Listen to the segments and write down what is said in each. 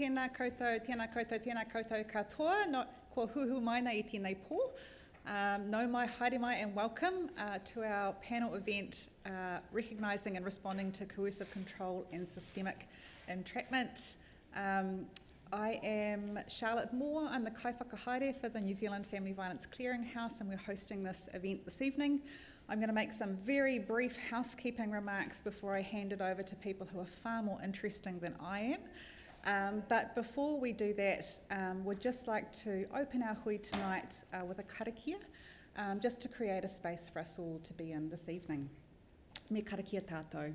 tēnā koutou katoa, no, ko huhu maina I tēnei pō. Nau mai, haere mai, and welcome to our panel event, Recognising and Responding to Coercive Control and Systemic Entrapment. I am Charlotte Moore. I'm the kaifakahaere for the New Zealand Family Violence Clearinghouse, and we're hosting this event this evening. I'm going to make some very brief housekeeping remarks before I hand it over to people who are far more interesting than I am. But before we do that, we'd just like to open our hui tonight with a karakia, just to create a space for us all to be in this evening. Me karakia tātou.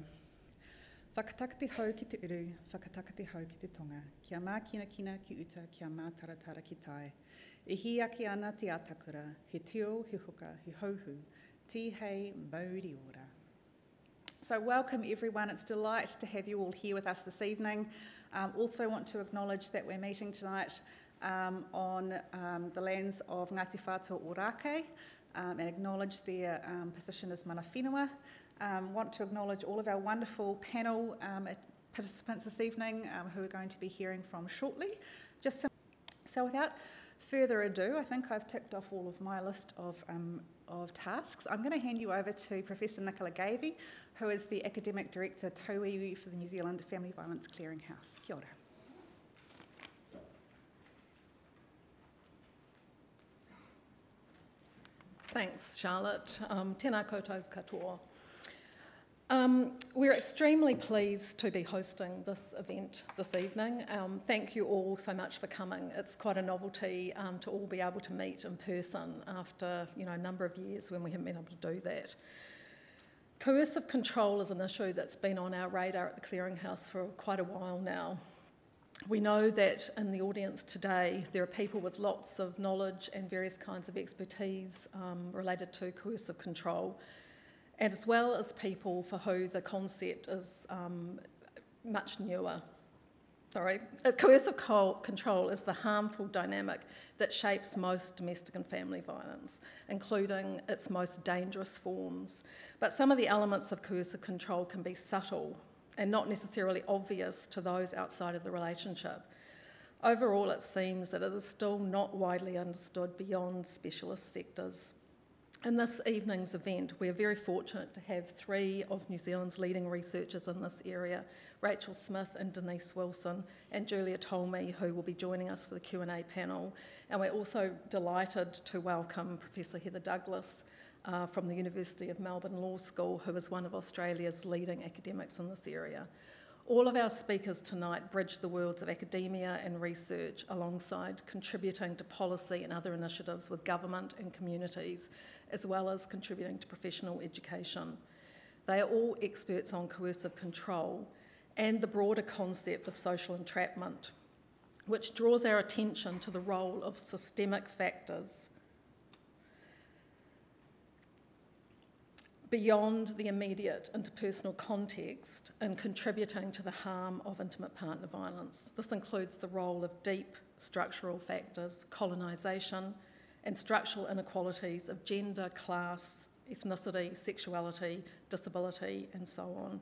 Whakataka te hau ki te uru, whakataka te hau ki te tonga. Kia mā kina kina ki uta, kia mā taratara ki tae. E hi ake ana te atakura, he teo, he huka, he hauhu, tihei mauri ora. So welcome everyone, it's a delight to have you all here with us this evening. Also want to acknowledge that we're meeting tonight on the lands of Ngati Whātua ō Rākei, and acknowledge their position as mana whenua. Want to acknowledge all of our wonderful panel participants this evening who are going to be hearing from shortly. So without further ado, I think I've ticked off all of my list of tasks. I'm going to hand you over to Professor Nicola Gavey, who is the Academic Director Tauiwi for the New Zealand Family Violence Clearinghouse. Kia ora. Thanks, Charlotte. Tēnā koutou katoa. We're extremely pleased to be hosting this event this evening. Thank you all so much for coming. It's quite a novelty to all be able to meet in person after, you know, a number of years when we haven't been able to do that. Coercive control is an issue that's been on our radar at the Clearinghouse for quite a while now. We know that in the audience today there are people with lots of knowledge and various kinds of expertise related to coercive control, and as well as people for who the concept is much newer. Sorry, coercive control is the harmful dynamic that shapes most domestic and family violence, including its most dangerous forms. But some of the elements of coercive control can be subtle and not necessarily obvious to those outside of the relationship. Overall, it seems that it is still not widely understood beyond specialist sectors. In this evening's event, we're very fortunate to have three of New Zealand's leading researchers in this area, Rachel Smith and Denise Wilson, and Julia Tolmie, who will be joining us for the Q&A panel. And we're also delighted to welcome Professor Heather Douglas from the University of Melbourne Law School, who is one of Australia's leading academics in this area. All of our speakers tonight bridge the worlds of academia and research alongside contributing to policy and other initiatives with government and communities, as well as contributing to professional education. They are all experts on coercive control and the broader concept of social entrapment, which draws our attention to the role of systemic factors beyond the immediate interpersonal context and contributing to the harm of intimate partner violence. This includes the role of deep structural factors, colonisation, and structural inequalities of gender, class, ethnicity, sexuality, disability, and so on.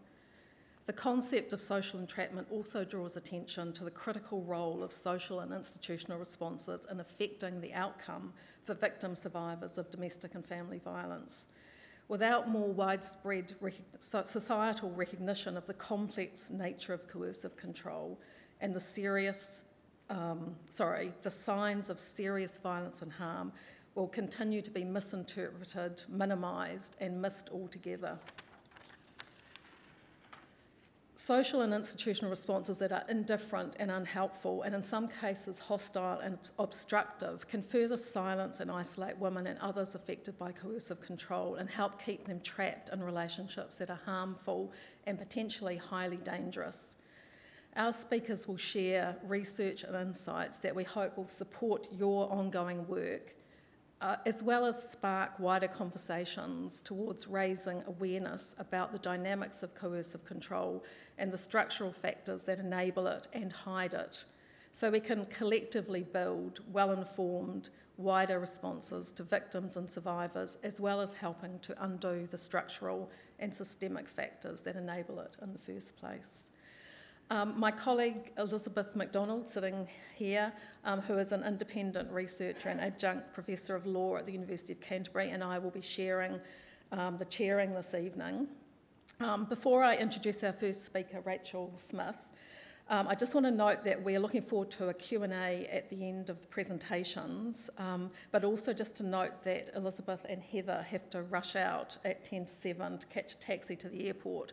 The concept of social entrapment also draws attention to the critical role of social and institutional responses in affecting the outcome for victim survivors of domestic and family violence. Without more widespread societal recognition of the complex nature of coercive control and the signs of serious violence and harm will continue to be misinterpreted, minimised, and missed altogether. Social and institutional responses that are indifferent and unhelpful, and in some cases hostile and obstructive, can further silence and isolate women and others affected by coercive control and help keep them trapped in relationships that are harmful and potentially highly dangerous. Our speakers will share research and insights that we hope will support your ongoing work, as well as spark wider conversations towards raising awareness about the dynamics of coercive control and the structural factors that enable it and hide it, so we can collectively build well-informed, wider responses to victims and survivors, as well as helping to undo the structural and systemic factors that enable it in the first place. My colleague Elizabeth MacDonald, sitting here, who is an independent researcher and adjunct professor of law at the University of Canterbury, and I will be sharing the chairing this evening. Before I introduce our first speaker, Rachel Smith, I just want to note that we're looking forward to a Q&A at the end of the presentations, but also just to note that Elizabeth and Heather have to rush out at 10 to 7 to catch a taxi to the airport.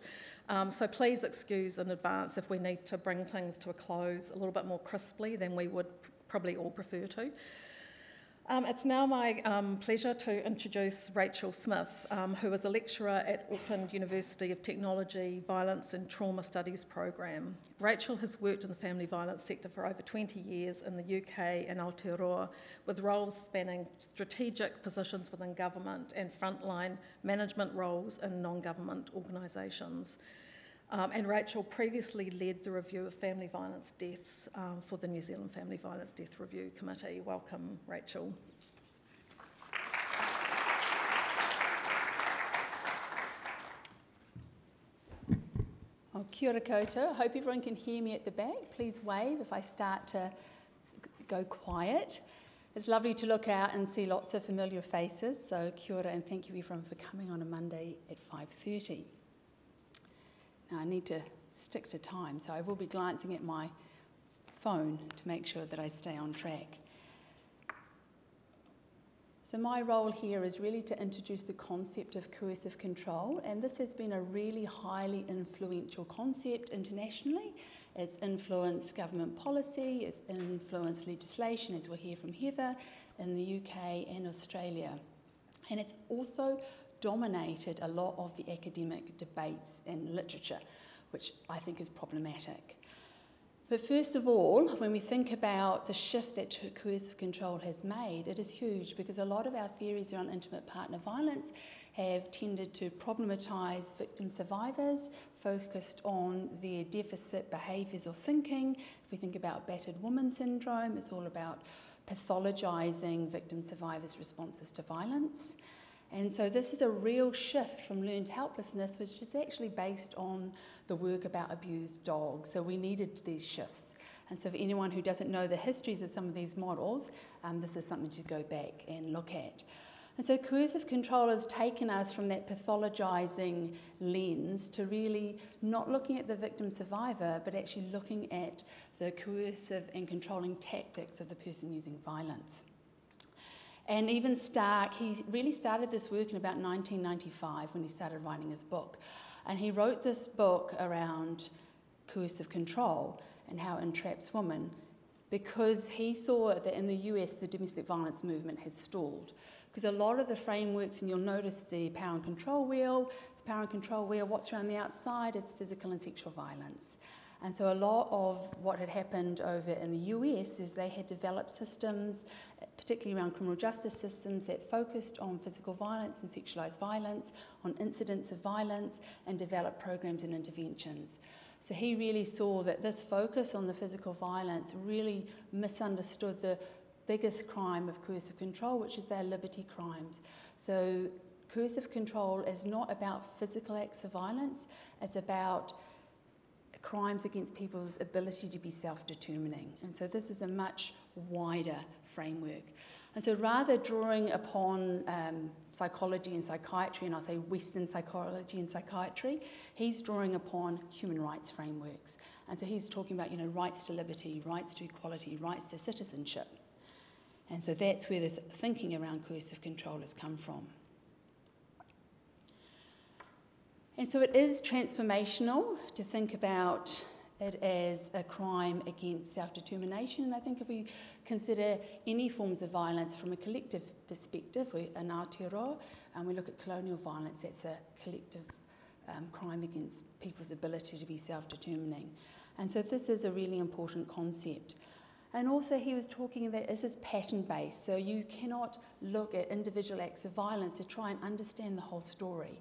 So please excuse in advance if we need to bring things to a close a little bit more crisply than we would probably all prefer to. It's now my pleasure to introduce Rachel Smith, who is a lecturer at Auckland University of Technology Violence and Trauma Studies program. Rachel has worked in the family violence sector for over 20 years in the UK and Aotearoa, with roles spanning strategic positions within government and frontline management roles in non-government organisations. And Rachel previously led the review of family violence deaths for the New Zealand Family Violence Death Review Committee. Welcome, Rachel. Oh, kia ora koutou. Hope everyone can hear me at the back. Please wave if I start to go quiet. It's lovely to look out and see lots of familiar faces. So kia ora and thank you everyone for coming on a Monday at 5:30. I need to stick to time, so I will be glancing at my phone to make sure that I stay on track. So my role here is really to introduce the concept of coercive control, and this has been a really highly influential concept internationally. It's influenced government policy, it's influenced legislation, as we'll hear from Heather, in the UK and Australia. And it's also dominated a lot of the academic debates and literature, which I think is problematic. But first of all, when we think about the shift that coercive control has made, it is huge because a lot of our theories around intimate partner violence have tended to problematise victim survivors, focused on their deficit behaviours or thinking. If we think about battered woman syndrome, it's all about pathologising victim survivors' responses to violence. And so this is a real shift from learned helplessness, which is actually based on the work about abused dogs. So we needed these shifts. And so for anyone who doesn't know the histories of some of these models, this is something to go back and look at. And so coercive control has taken us from that pathologizing lens to really not looking at the victim survivor, but actually looking at the coercive and controlling tactics of the person using violence. And even Stark, he really started this work in about 1995 when he started writing his book. And he wrote this book around coercive control and how it entraps women because he saw that in the US the domestic violence movement had stalled. Because a lot of the frameworks, and you'll notice the power and control wheel, what's around the outside is physical and sexual violence. And so a lot of what had happened over in the US is they had developed systems, particularly around criminal justice systems, that focused on physical violence and sexualized violence, on incidents of violence, and developed programs and interventions. So he really saw that this focus on the physical violence really misunderstood the biggest crime of coercive control, which is their liberty crimes. So coercive control is not about physical acts of violence, it's about crimes against people's ability to be self-determining. And so this is a much wider framework. And so rather drawing upon psychology and psychiatry, and I'll say Western psychology and psychiatry, he's drawing upon human rights frameworks. And so he's talking about, you know, rights to liberty, rights to equality, rights to citizenship. And so that's where this thinking around coercive control has come from. And so it is transformational to think about it as a crime against self-determination. And I think if we consider any forms of violence from a collective perspective, in Aotearoa, and we look at colonial violence, that's a collective crime against people's ability to be self-determining. And so this is a really important concept. And also he was talking that this is pattern-based, so you cannot look at individual acts of violence to try and understand the whole story.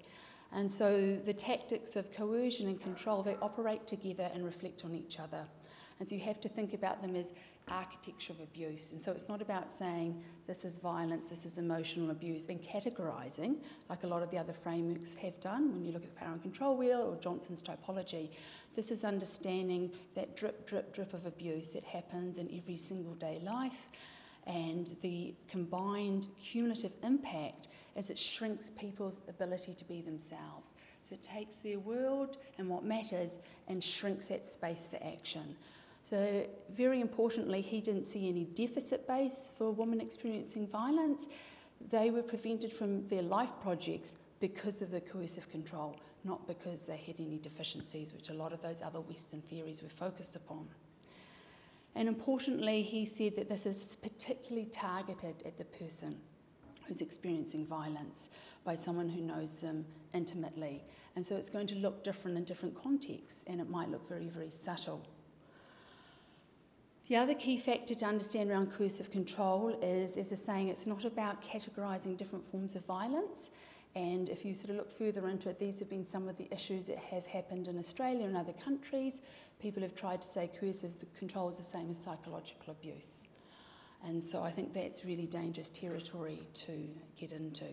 And so the tactics of coercion and control, they operate together and reflect on each other. And so you have to think about them as architecture of abuse. And so it's not about saying this is violence, this is emotional abuse, and categorising, like a lot of the other frameworks have done. When you look at the power and control wheel or Johnson's typology, this is understanding that drip, drip, drip of abuse that happens in every single day life, and the combined cumulative impact as it shrinks people's ability to be themselves. So it takes their world and what matters and shrinks that space for action. So very importantly, he didn't see any deficit base for women experiencing violence. They were prevented from their life projects because of the coercive control, not because they had any deficiencies, which a lot of those other Western theories were focused upon. And importantly, he said that this is particularly targeted at the person who's experiencing violence by someone who knows them intimately. And so it's going to look different in different contexts, and it might look very, very subtle. The other key factor to understand around coercive control is, as I was saying, it's not about categorising different forms of violence. And if you sort of look further into it, these have been some of the issues that have happened in Australia and other countries. People have tried to say coercive control is the same as psychological abuse. And so I think that's really dangerous territory to get into.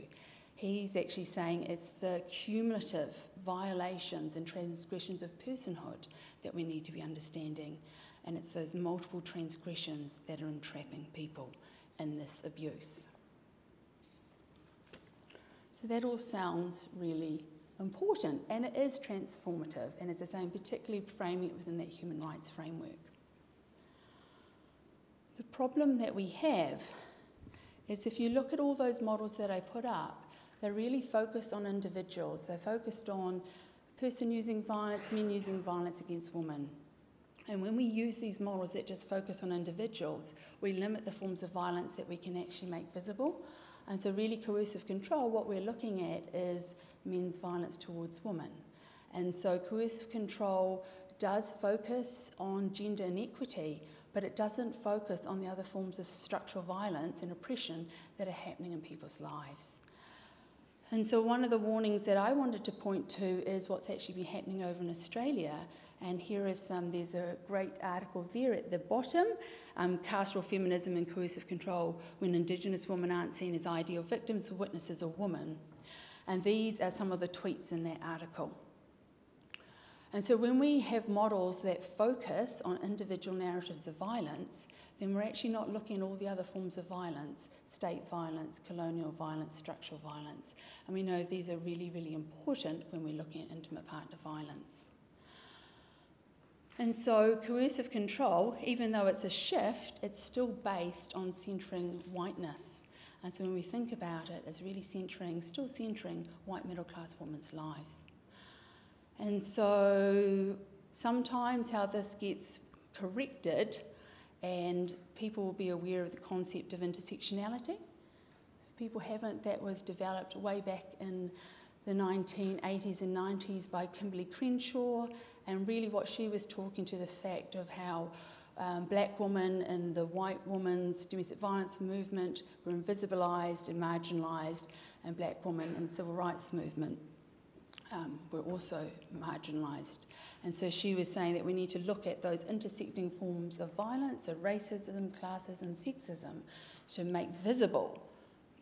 He's actually saying it's the cumulative violations and transgressions of personhood that we need to be understanding. And it's those multiple transgressions that are entrapping people in this abuse. So that all sounds really important, and it is transformative, and as I say, particularly framing it within that human rights framework. The problem that we have is if you look at all those models that I put up, they're really focused on individuals. They're focused on a person using violence, men using violence against women. And when we use these models that just focus on individuals, we limit the forms of violence that we can actually make visible. And so really coercive control, what we're looking at is men's violence towards women. And so coercive control does focus on gender inequity, but it doesn't focus on the other forms of structural violence and oppression that are happening in people's lives. And so one of the warnings that I wanted to point to is what's actually been happening over in Australia. And here is some, there's a great article there at the bottom, Carceral Feminism and Coercive Control When Indigenous Women Aren't Seen as Ideal Victims or Witnesses or Women. And these are some of the tweets in that article. And so when we have models that focus on individual narratives of violence, then we're actually not looking at all the other forms of violence, state violence, colonial violence, structural violence. And we know these are really, really important when we're looking at intimate partner violence. And so coercive control, even though it's a shift, it's still based on centering whiteness. And so when we think about it, it's really centering, still centering white middle-class women's lives. And so sometimes how this gets corrected, and people will be aware of the concept of intersectionality. If people haven't, that was developed way back in the 1980s and 90s by Kimberlé Crenshaw, and really what she was talking to the fact of how black women and the white woman's domestic violence movement were invisibilised and marginalised, and black women and civil rights movement were also marginalised. And so she was saying that we need to look at those intersecting forms of violence, so racism, classism, sexism, to make visible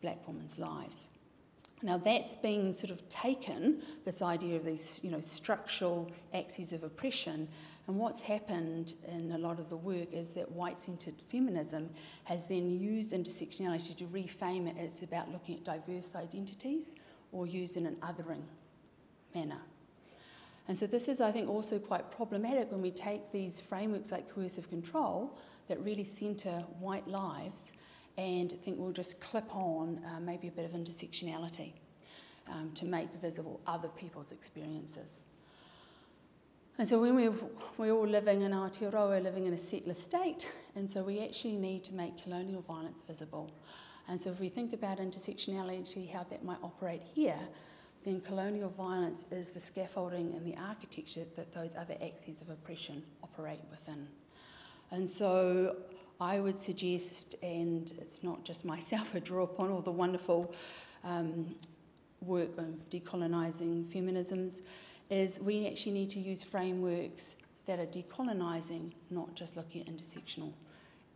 black women's lives. Now that's been sort of taken, this idea of these, you know, structural axes of oppression, and what's happened in a lot of the work is that white-centred feminism has then used intersectionality to reframe it as about looking at diverse identities or used in an othering manner. And so this is, I think, also quite problematic when we take these frameworks like coercive control that really centre white lives and think we'll just clip on maybe a bit of intersectionality to make visible other people's experiences. And so when we're all living in Aotearoa, living in a settler state, and so we actually need to make colonial violence visible. And so if we think about intersectionality, how that might operate here, then colonial violence is the scaffolding and the architecture that those other axes of oppression operate within. And so I would suggest, and it's not just myself, I draw upon all the wonderful work of decolonising feminisms, is we actually need to use frameworks that are decolonising, not just looking at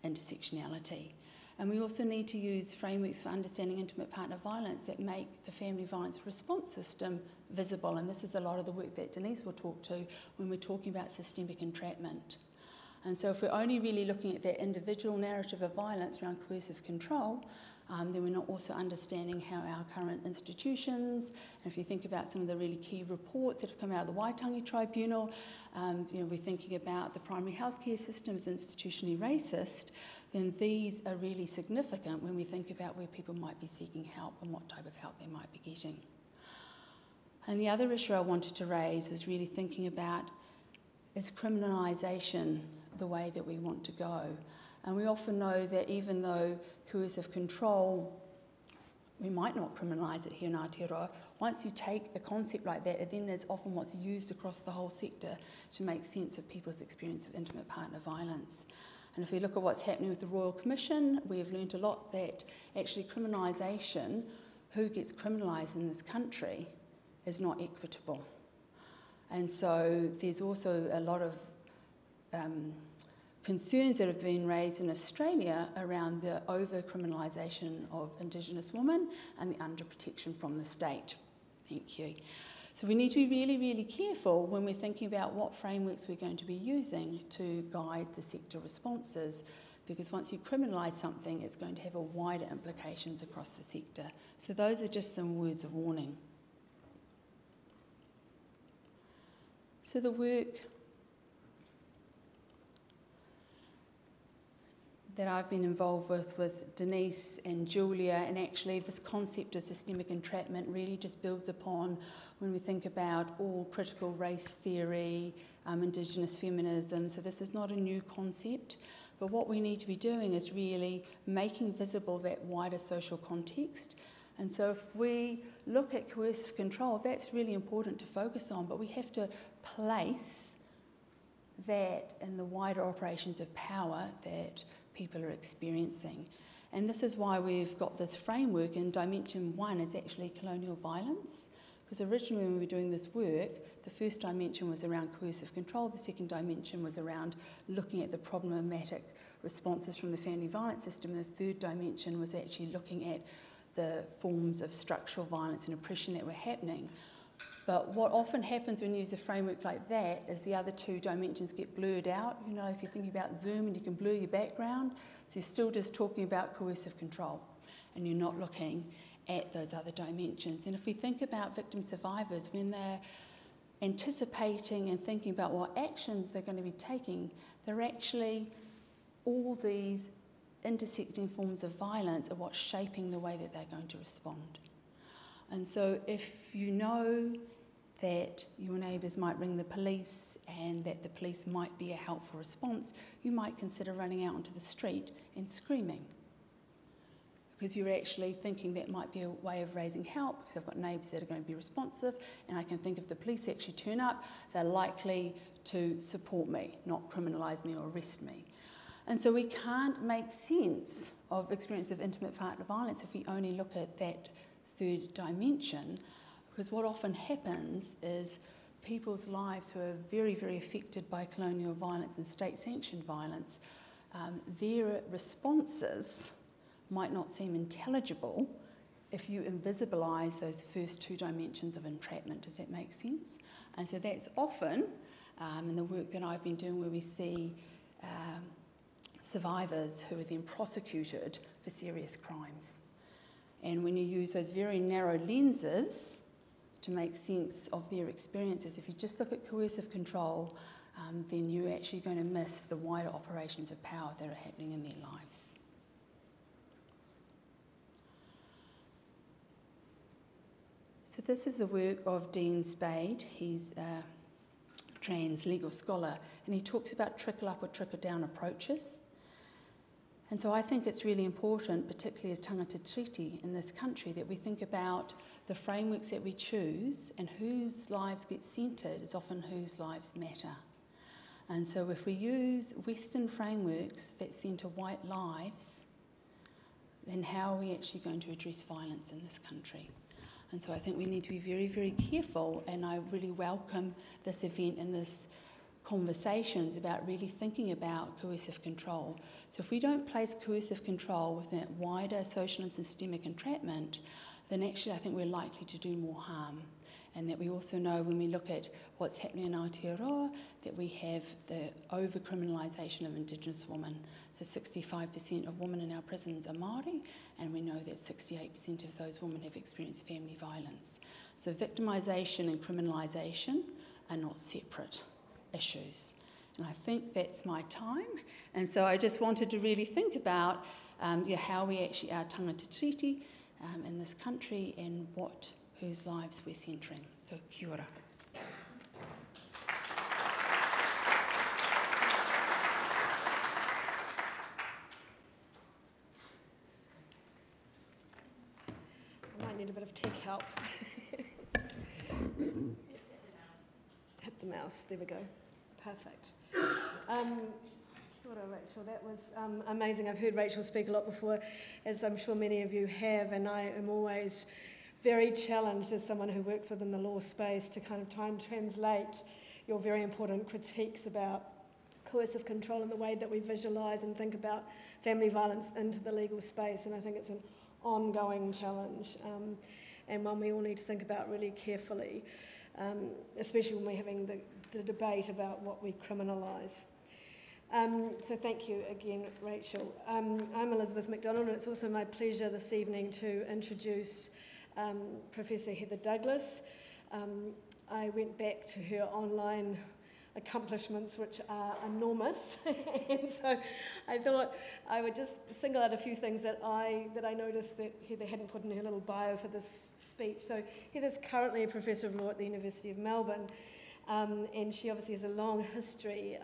intersectionality. And we also need to use frameworks for understanding intimate partner violence that make the family violence response system visible. And this is a lot of the work that Denise will talk to when we're talking about systemic entrapment. And so if we're only really looking at that individual narrative of violence around coercive control, then we're not also understanding how our current institutions, and if you think about some of the really key reports that have come out of the Waitangi Tribunal, we're thinking about the primary healthcare system as institutionally racist, then these are really significant when we think about where people might be seeking help and what type of help they might be getting. And the other issue I wanted to raise is really thinking about, is criminalisation the way that we want to go? And we often know that even though coercive control, we might not criminalise it here in Aotearoa, once you take a concept like that, it then is often what's used across the whole sector to make sense of people's experience of intimate partner violence. And if we look at what's happening with the Royal Commission, we have learned a lot that actually criminalisation, who gets criminalised in this country, is not equitable. And so there's also a lot of concerns that have been raised in Australia around the over-criminalisation of Indigenous women and the under-protection from the state. Thank you. So we need to be really, really careful when we're thinking about what frameworks we're going to be using to guide the sector responses, because once you criminalise something, it's going to have a wider implications across the sector. So those are just some words of warning. So the work that I've been involved with Denise and Julia, and actually this concept of systemic entrapment really just builds upon when we think about all critical race theory, Indigenous feminism. So this is not a new concept, but what we need to be doing is really making visible that wider social context. And so if we look at coercive control, that's really important to focus on, but we have to place that in the wider operations of power that people are experiencing. And this is why we've got this framework, and dimension one is actually colonial violence, because originally when we were doing this work, the first dimension was around coercive control, the second dimension was around looking at the problematic responses from the family violence system, and the third dimension was actually looking at the forms of structural violence and oppression that were happening. But what often happens when you use a framework like that is the other two dimensions get blurred out. You know, if you're thinking about Zoom and you can blur your background, so you're still just talking about coercive control and you're not looking at those other dimensions. And if we think about victim survivors, when they're anticipating and thinking about what actions they're going to be taking, they're actually all these intersecting forms of violence are what's shaping the way that they're going to respond. And so if you know that your neighbours might ring the police and that the police might be a helpful response, you might consider running out onto the street and screaming, because you're actually thinking that might be a way of raising help, because I've got neighbours that are going to be responsive and I can think if the police actually turn up, they're likely to support me, not criminalise me or arrest me. And so we can't make sense of experience of intimate partner violence if we only look at that third dimension, because what often happens is people's lives who are very, very affected by colonial violence and state-sanctioned violence, their responses might not seem intelligible if you invisibilise those first two dimensions of entrapment. Does that make sense? And so that's often, in the work that I've been doing, where we see survivors who are then prosecuted for serious crimes. And when you use those very narrow lenses to make sense of their experiences, if you just look at coercive control, then you're actually going to miss the wider operations of power that are happening in their lives. So this is the work of Dean Spade. He's a trans legal scholar, and he talks about trickle-up or trickle-down approaches. And so I think it's really important, particularly as tangata treaty in this country, that we think about the frameworks that we choose, and whose lives get centred is often whose lives matter. And so if we use Western frameworks that centre white lives, then how are we actually going to address violence in this country? And so I think we need to be very, very careful, and I really welcome this event and this conversations about really thinking about coercive control. So if we don't place coercive control with that wider social and systemic entrapment, then actually I think we're likely to do more harm. And that we also know when we look at what's happening in Aotearoa that we have the over-criminalisation of Indigenous women. So 65% of women in our prisons are Māori, and we know that 68% of those women have experienced family violence. So victimisation and criminalisation are not separate issues. And I think that's my time. And so I just wanted to really think about how we actually are tangata tiriti in this country and what whose lives we're centering. So, kia ora. I might need a bit of tech help. Hit the mouse, there we go. Perfect. Kia ora, Rachel. That was amazing. I've heard Rachel speak a lot before, as I'm sure many of you have, and I am always very challenged as someone who works within the law space to kind of try and translate your very important critiques about coercive control and the way that we visualise and think about family violence into the legal space. And I think it's an ongoing challenge and one we all need to think about really carefully, especially when we're having the debate about what we criminalise. So thank you again, Rachel. I'm Elizabeth MacDonald, and it's also my pleasure this evening to introduce Professor Heather Douglas. I went back to her online accomplishments, which are enormous, and so I thought I would just single out a few things that I noticed that Heather hadn't put in her little bio for this speech. So Heather's currently a Professor of Law at the University of Melbourne, and she obviously has a long history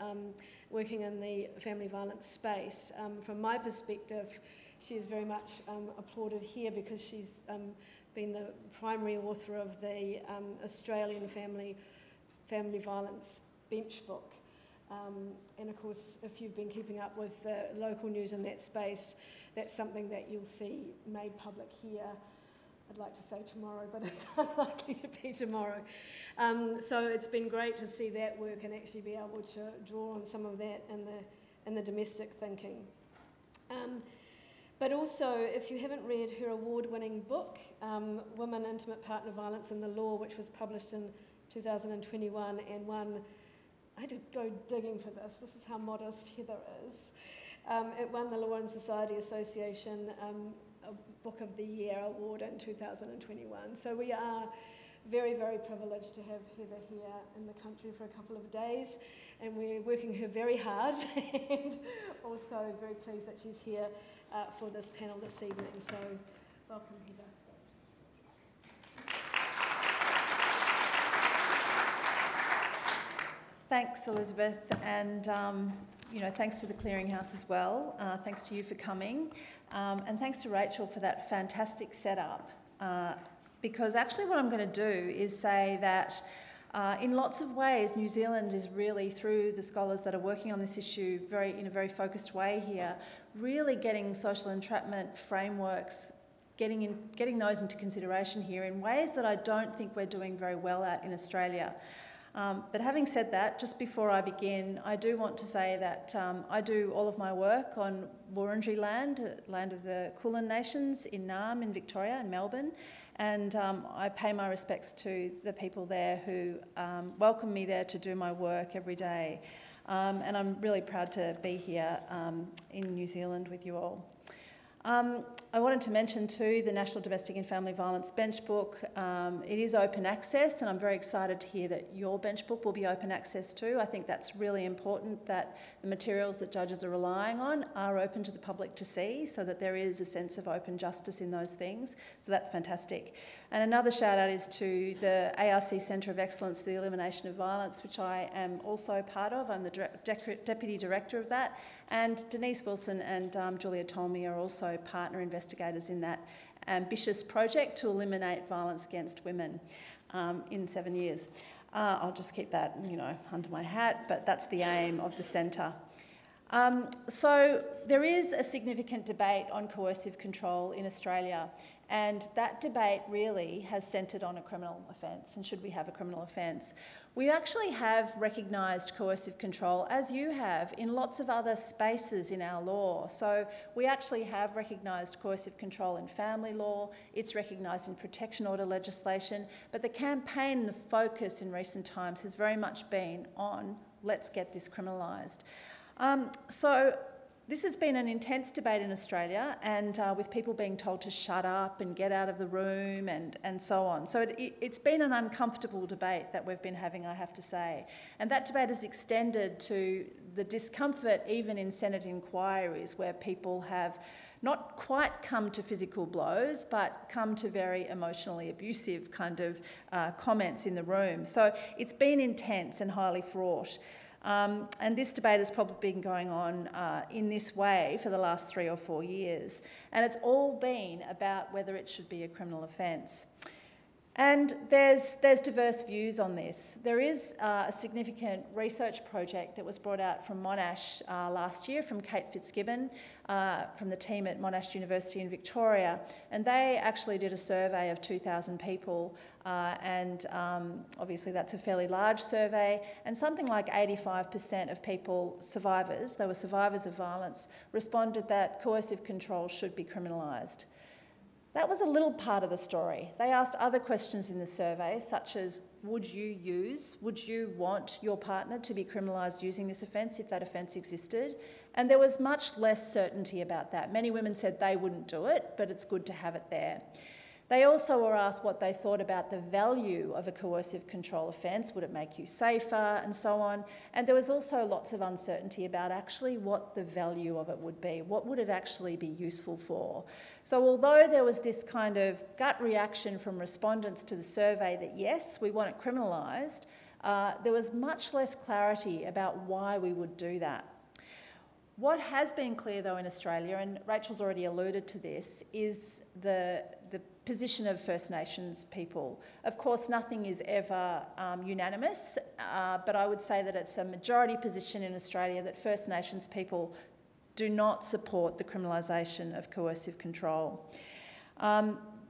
working in the family violence space. From my perspective, she is very much applauded here because she's been the primary author of the Australian Family Violence Bench Book. And of course, if you've been keeping up with the local news in that space, that's something that you'll see made public here. I'd like to say tomorrow, but it's unlikely to be tomorrow. So it's been great to see that work and actually be able to draw on some of that in the domestic thinking. But also, if you haven't read her award-winning book, Women, Intimate Partner Violence and the Law, which was published in 2021 and won, I did go digging for this, this is how modest Heather is. It won the Law and Society Association Book of the Year Award in 2021. So we are very, very privileged to have Heather here in the country for a couple of days, and we're working her very hard and also very pleased that she's here for this panel this evening. So welcome, Heather. Thanks, Elizabeth, and thanks to the Clearinghouse as well. Thanks to you for coming, and thanks to Rachel for that fantastic setup. Because actually what I'm going to do is say that in lots of ways, New Zealand is really, through the scholars that are working on this issue in a very focused way here, really getting social entrapment frameworks, getting those into consideration here in ways that I don't think we're doing very well at in Australia. But having said that, just before I begin, I do want to say that I do all of my work on Wurundjeri land, land of the Kulin Nations in Naam in Victoria and Melbourne, and I pay my respects to the people there who welcome me there to do my work every day. And I'm really proud to be here in New Zealand with you all. I wanted to mention too the National Domestic and Family Violence Bench Book. It is open access, and I'm very excited to hear that your bench book will be open access too. I think that's really important, that the materials that judges are relying on are open to the public to see, so that there is a sense of open justice in those things. So that's fantastic. And another shout out is to the ARC Centre of Excellence for the Elimination of Violence, which I am also part of. I'm the Deputy Director of that. And Denise Wilson and Julia Tolmie are also partner investigators in that ambitious project to eliminate violence against women in 7 years. I'll just keep that, under my hat, but that's the aim of the centre. So there is a significant debate on coercive control in Australia, And that debate really has centred on a criminal offence and should we have a criminal offence. We actually have recognised coercive control, as you have, in lots of other spaces in our law. So we actually have recognised coercive control in family law, it's recognised in protection order legislation, but the campaign, the focus in recent times has very much been on let's get this criminalised. This has been an intense debate in Australia and with people being told to shut up and get out of the room and so on. So it's been an uncomfortable debate that we've been having, I have to say. And that debate has extended to the discomfort even in Senate inquiries where people have not quite come to physical blows, but come to very emotionally abusive kind of comments in the room. So it's been intense and highly fraught. And this debate has probably been going on in this way for the last 3 or 4 years. And it's all been about whether it should be a criminal offence. And there's diverse views on this. There is a significant research project that was brought out from Monash last year from Kate Fitzgibbon from the team at Monash University in Victoria. And they actually did a survey of 2,000 people obviously that's a fairly large survey, and something like 85% of people, survivors, they were survivors of violence, responded that coercive control should be criminalised. That was a little part of the story. They asked other questions in the survey, such as, would you want your partner to be criminalised using this offence if that offence existed? And there was much less certainty about that. Many women said they wouldn't do it, but it's good to have it there. They also were asked what they thought about the value of a coercive control offence, would it make you safer, and so on. And there was also lots of uncertainty about actually what the value of it would be, what would it actually be useful for. So although there was this kind of gut reaction from respondents to the survey that yes, we want it criminalised, there was much less clarity about why we would do that. What has been clear though in Australia, and Rachel's already alluded to this, is the position of First Nations people. Of course, nothing is ever unanimous, but I would say that it's a majority position in Australia that First Nations people do not support the criminalisation of coercive control.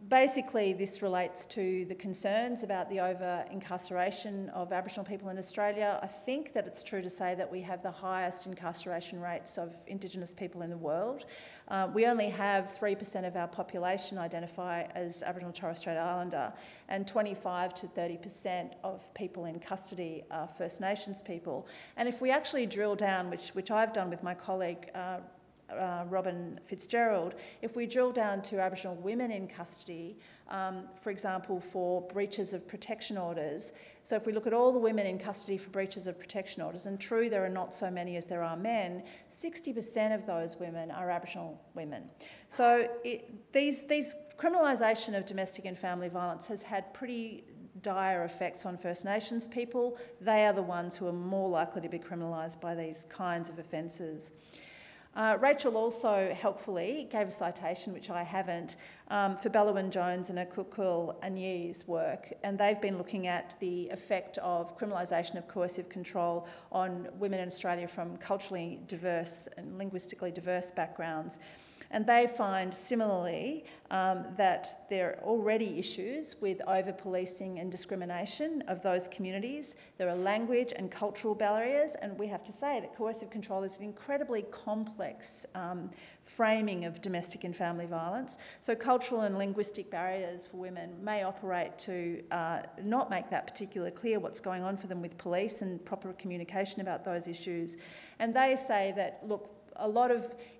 Basically, this relates to the concerns about the over-incarceration of Aboriginal people in Australia. I think that it's true to say that we have the highest incarceration rates of Indigenous people in the world. We only have 3% of our population identify as Aboriginal and Torres Strait Islander, and 25 to 30% of people in custody are First Nations people. And if we actually drill down, which I've done with my colleague, Robin Fitzgerald, if we drill down to Aboriginal women in custody, for example, for breaches of protection orders, so if we look at all the women in custody for breaches of protection orders, and true there are not so many as there are men, 60% of those women are Aboriginal women. So these criminalisation of domestic and family violence has had pretty dire effects on First Nations people. They are the ones who are more likely to be criminalised by these kinds of offences. Rachel also helpfully gave a citation, which I haven't, for Bellewin-Jones and Akukul Anyi's work, and they've been looking at the effect of criminalisation of coercive control on women in Australia from culturally diverse and linguistically diverse backgrounds. And they find similarly that there are already issues with over-policing and discrimination of those communities. There are language and cultural barriers, and we have to say that coercive control is an incredibly complex framing of domestic and family violence. So cultural and linguistic barriers for women may operate to not make that particular clear what's going on for them with police and proper communication about those issues. And they say that, look,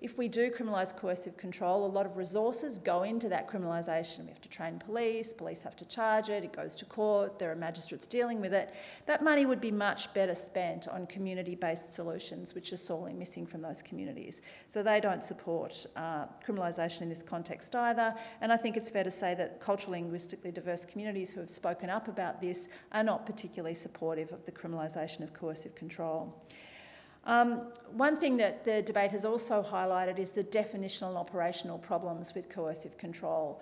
if we do criminalise coercive control, a lot of resources go into that criminalisation. We have to train police, police have to charge it, it goes to court, there are magistrates dealing with it. That money would be much better spent on community-based solutions, which is sorely missing from those communities. So they don't support criminalisation in this context either. And I think it's fair to say that culturally, linguistically diverse communities who have spoken up about this are not particularly supportive of the criminalisation of coercive control. One thing that the debate has also highlighted is the definitional and operational problems with coercive control.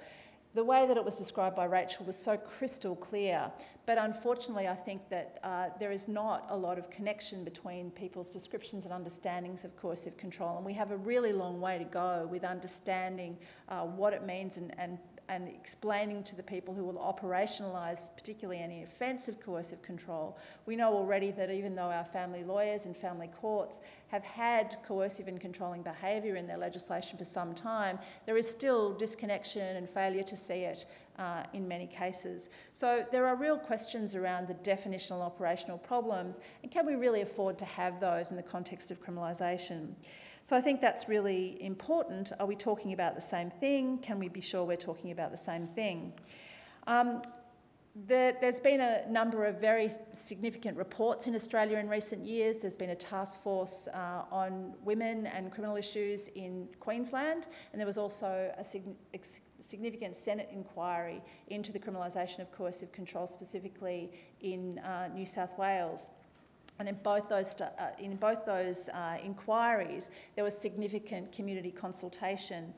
The way that it was described by Rachel was so crystal clear, but unfortunately I think that there is not a lot of connection between people's descriptions and understandings of coercive control, and we have a really long way to go with understanding what it means and and explaining to the people who will operationalise particularly any offensive coercive control. We know already that even though our family lawyers and family courts have had coercive and controlling behaviour in their legislation for some time, there is still disconnection and failure to see it in many cases. So there are real questions around the definitional operational problems, and can we really afford to have those in the context of criminalisation? So I think that's really important. Are we talking about the same thing? Can we be sure we're talking about the same thing? There's been a number of very significant reports in Australia in recent years. There's been a task force on women and criminal issues in Queensland, and there was also a significant Senate inquiry into the criminalisation of coercive control, specifically in New South Wales. And in both those inquiries, there was significant community consultation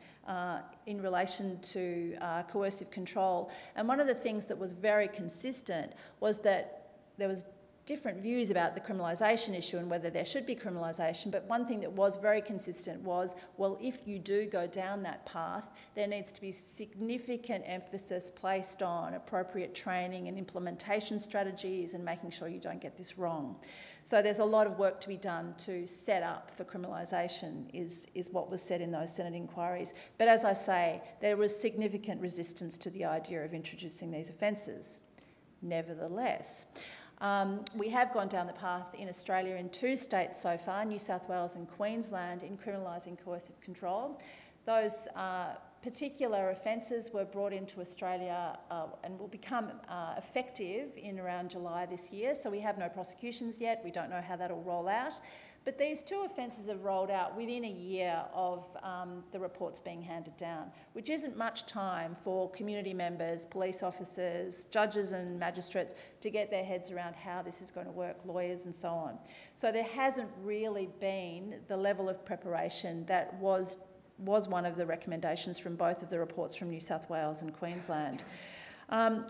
in relation to coercive control. And one of the things that was very consistent was that there was different views about the criminalisation issue and whether there should be criminalisation, but one thing that was very consistent was, well, if you do go down that path, there needs to be significant emphasis placed on appropriate training and implementation strategies and making sure you don't get this wrong. So there's a lot of work to be done to set up for criminalisation is what was said in those Senate inquiries. But as I say, there was significant resistance to the idea of introducing these offences. Nevertheless, we have gone down the path in Australia in two states so far, New South Wales and Queensland, in criminalising coercive control. Those particular offences were brought into Australia and will become effective in around July this year, so we have no prosecutions yet. We don't know how that will roll out. But these two offences have rolled out within a year of the reports being handed down, which isn't much time for community members, police officers, judges and magistrates to get their heads around how this is going to work, lawyers and so on. So there hasn't really been the level of preparation that was one of the recommendations from both of the reports from New South Wales and Queensland.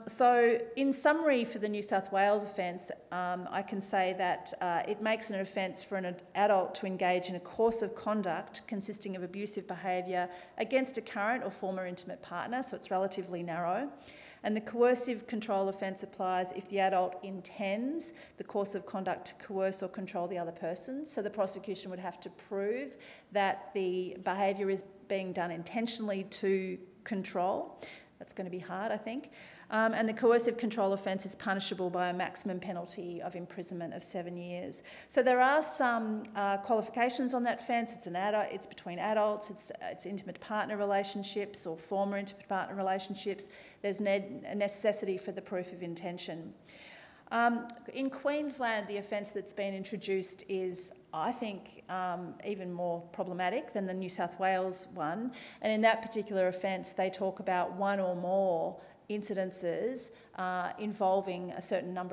So in summary, for the New South Wales offence, I can say that it makes an offence for an adult to engage in a course of conduct consisting of abusive behaviour against a current or former intimate partner, so it's relatively narrow. And the coercive control offence applies if the adult intends the course of conduct to coerce or control the other person. So the prosecution would have to prove that the behaviour is being done intentionally to control. That's going to be hard, I think. And the coercive control offence is punishable by a maximum penalty of imprisonment of 7 years. So there are some qualifications on that offence. It's an adult. It's between adults. It's intimate partner relationships or former intimate partner relationships. There's a necessity for the proof of intention. In Queensland, the offence that's been introduced is, I think, even more problematic than the New South Wales one. And in that particular offence, they talk about one or more incidences involving certain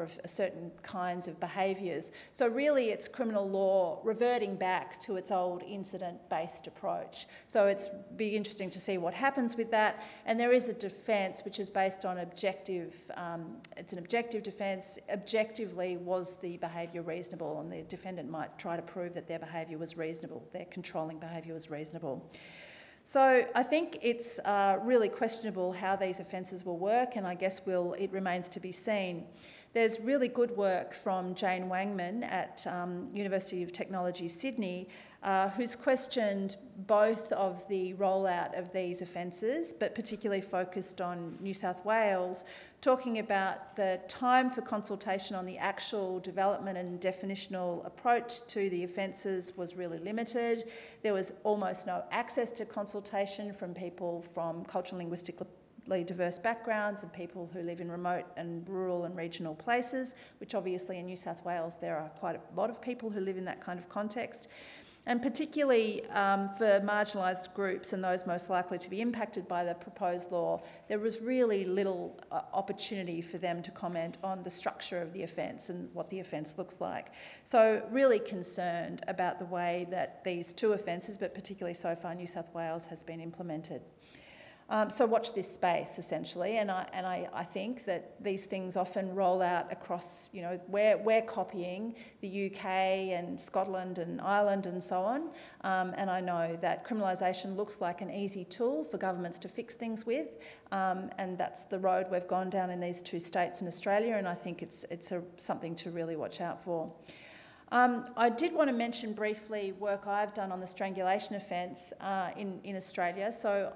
kinds of behaviours. So really it's criminal law reverting back to its old incident-based approach. So it's be interesting to see what happens with that. And there is a defence which is based on objective, it's an objective defence. Objectively, was the behaviour reasonable? And the defendant might try to prove that their behaviour was reasonable, their controlling behaviour was reasonable. So I think it's really questionable how these offences will work, and I guess it remains to be seen. There's really good work from Jane Wangman at University of Technology Sydney, who's questioned both of the rollout of these offences, but particularly focused on New South Wales, talking about the time for consultation on the actual development and definitional approach to the offences was really limited. There was almost no access to consultation from people from cultural and linguistic diverse backgrounds and people who live in remote and rural and regional places, which obviously in New South Wales there are quite a lot of people who live in that kind of context. And particularly for marginalised groups and those most likely to be impacted by the proposed law, there was really little opportunity for them to comment on the structure of the offence and what the offence looks like. So really concerned about the way that these two offences, but particularly so far New South Wales, has been implemented. So watch this space, essentially, and I think that these things often roll out across, you know, we're copying the UK and Scotland and Ireland and so on, and I know that criminalisation looks like an easy tool for governments to fix things with, and that's the road we've gone down in these two states in Australia, and I think it's something to really watch out for. I did want to mention briefly work I've done on the strangulation offence in Australia. So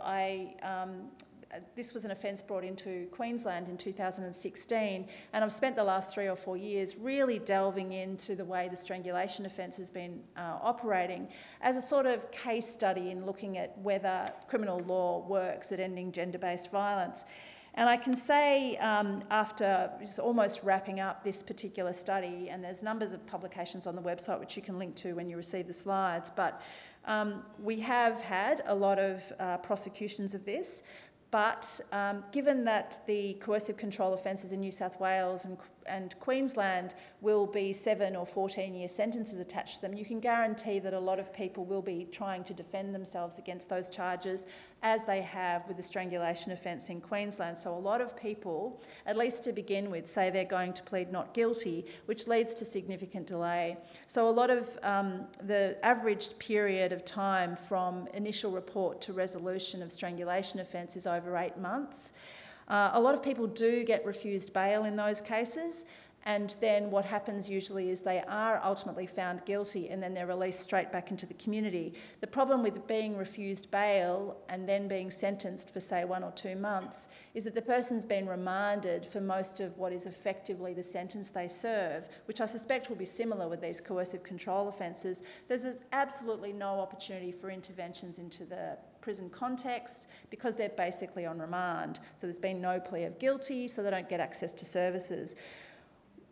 this was an offence brought into Queensland in 2016, and I've spent the last 3 or 4 years really delving into the way the strangulation offence has been operating as a sort of case study in looking at whether criminal law works at ending gender-based violence. And I can say, after just almost wrapping up this particular study, and there's numbers of publications on the website which you can link to when you receive the slides, but we have had a lot of prosecutions of this, but given that the coercive control offences in New South Wales and Queensland will be 7 or 14-year sentences attached to them, you can guarantee that a lot of people will be trying to defend themselves against those charges, as they have with the strangulation offence in Queensland. So a lot of people, at least to begin with, say they're going to plead not guilty, which leads to significant delay. So a lot of the average period of time from initial report to resolution of strangulation offence is over 8 months. A lot of people do get refused bail in those cases, and then what happens usually is they are ultimately found guilty and then they're released straight back into the community. The problem with being refused bail and then being sentenced for, say, 1 or 2 months is that the person's been remanded for most of what is effectively the sentence they serve, which I suspect will be similar with these coercive control offences. There's absolutely no opportunity for interventions into the prison context because they're basically on remand. So there's been no plea of guilty, so they don't get access to services.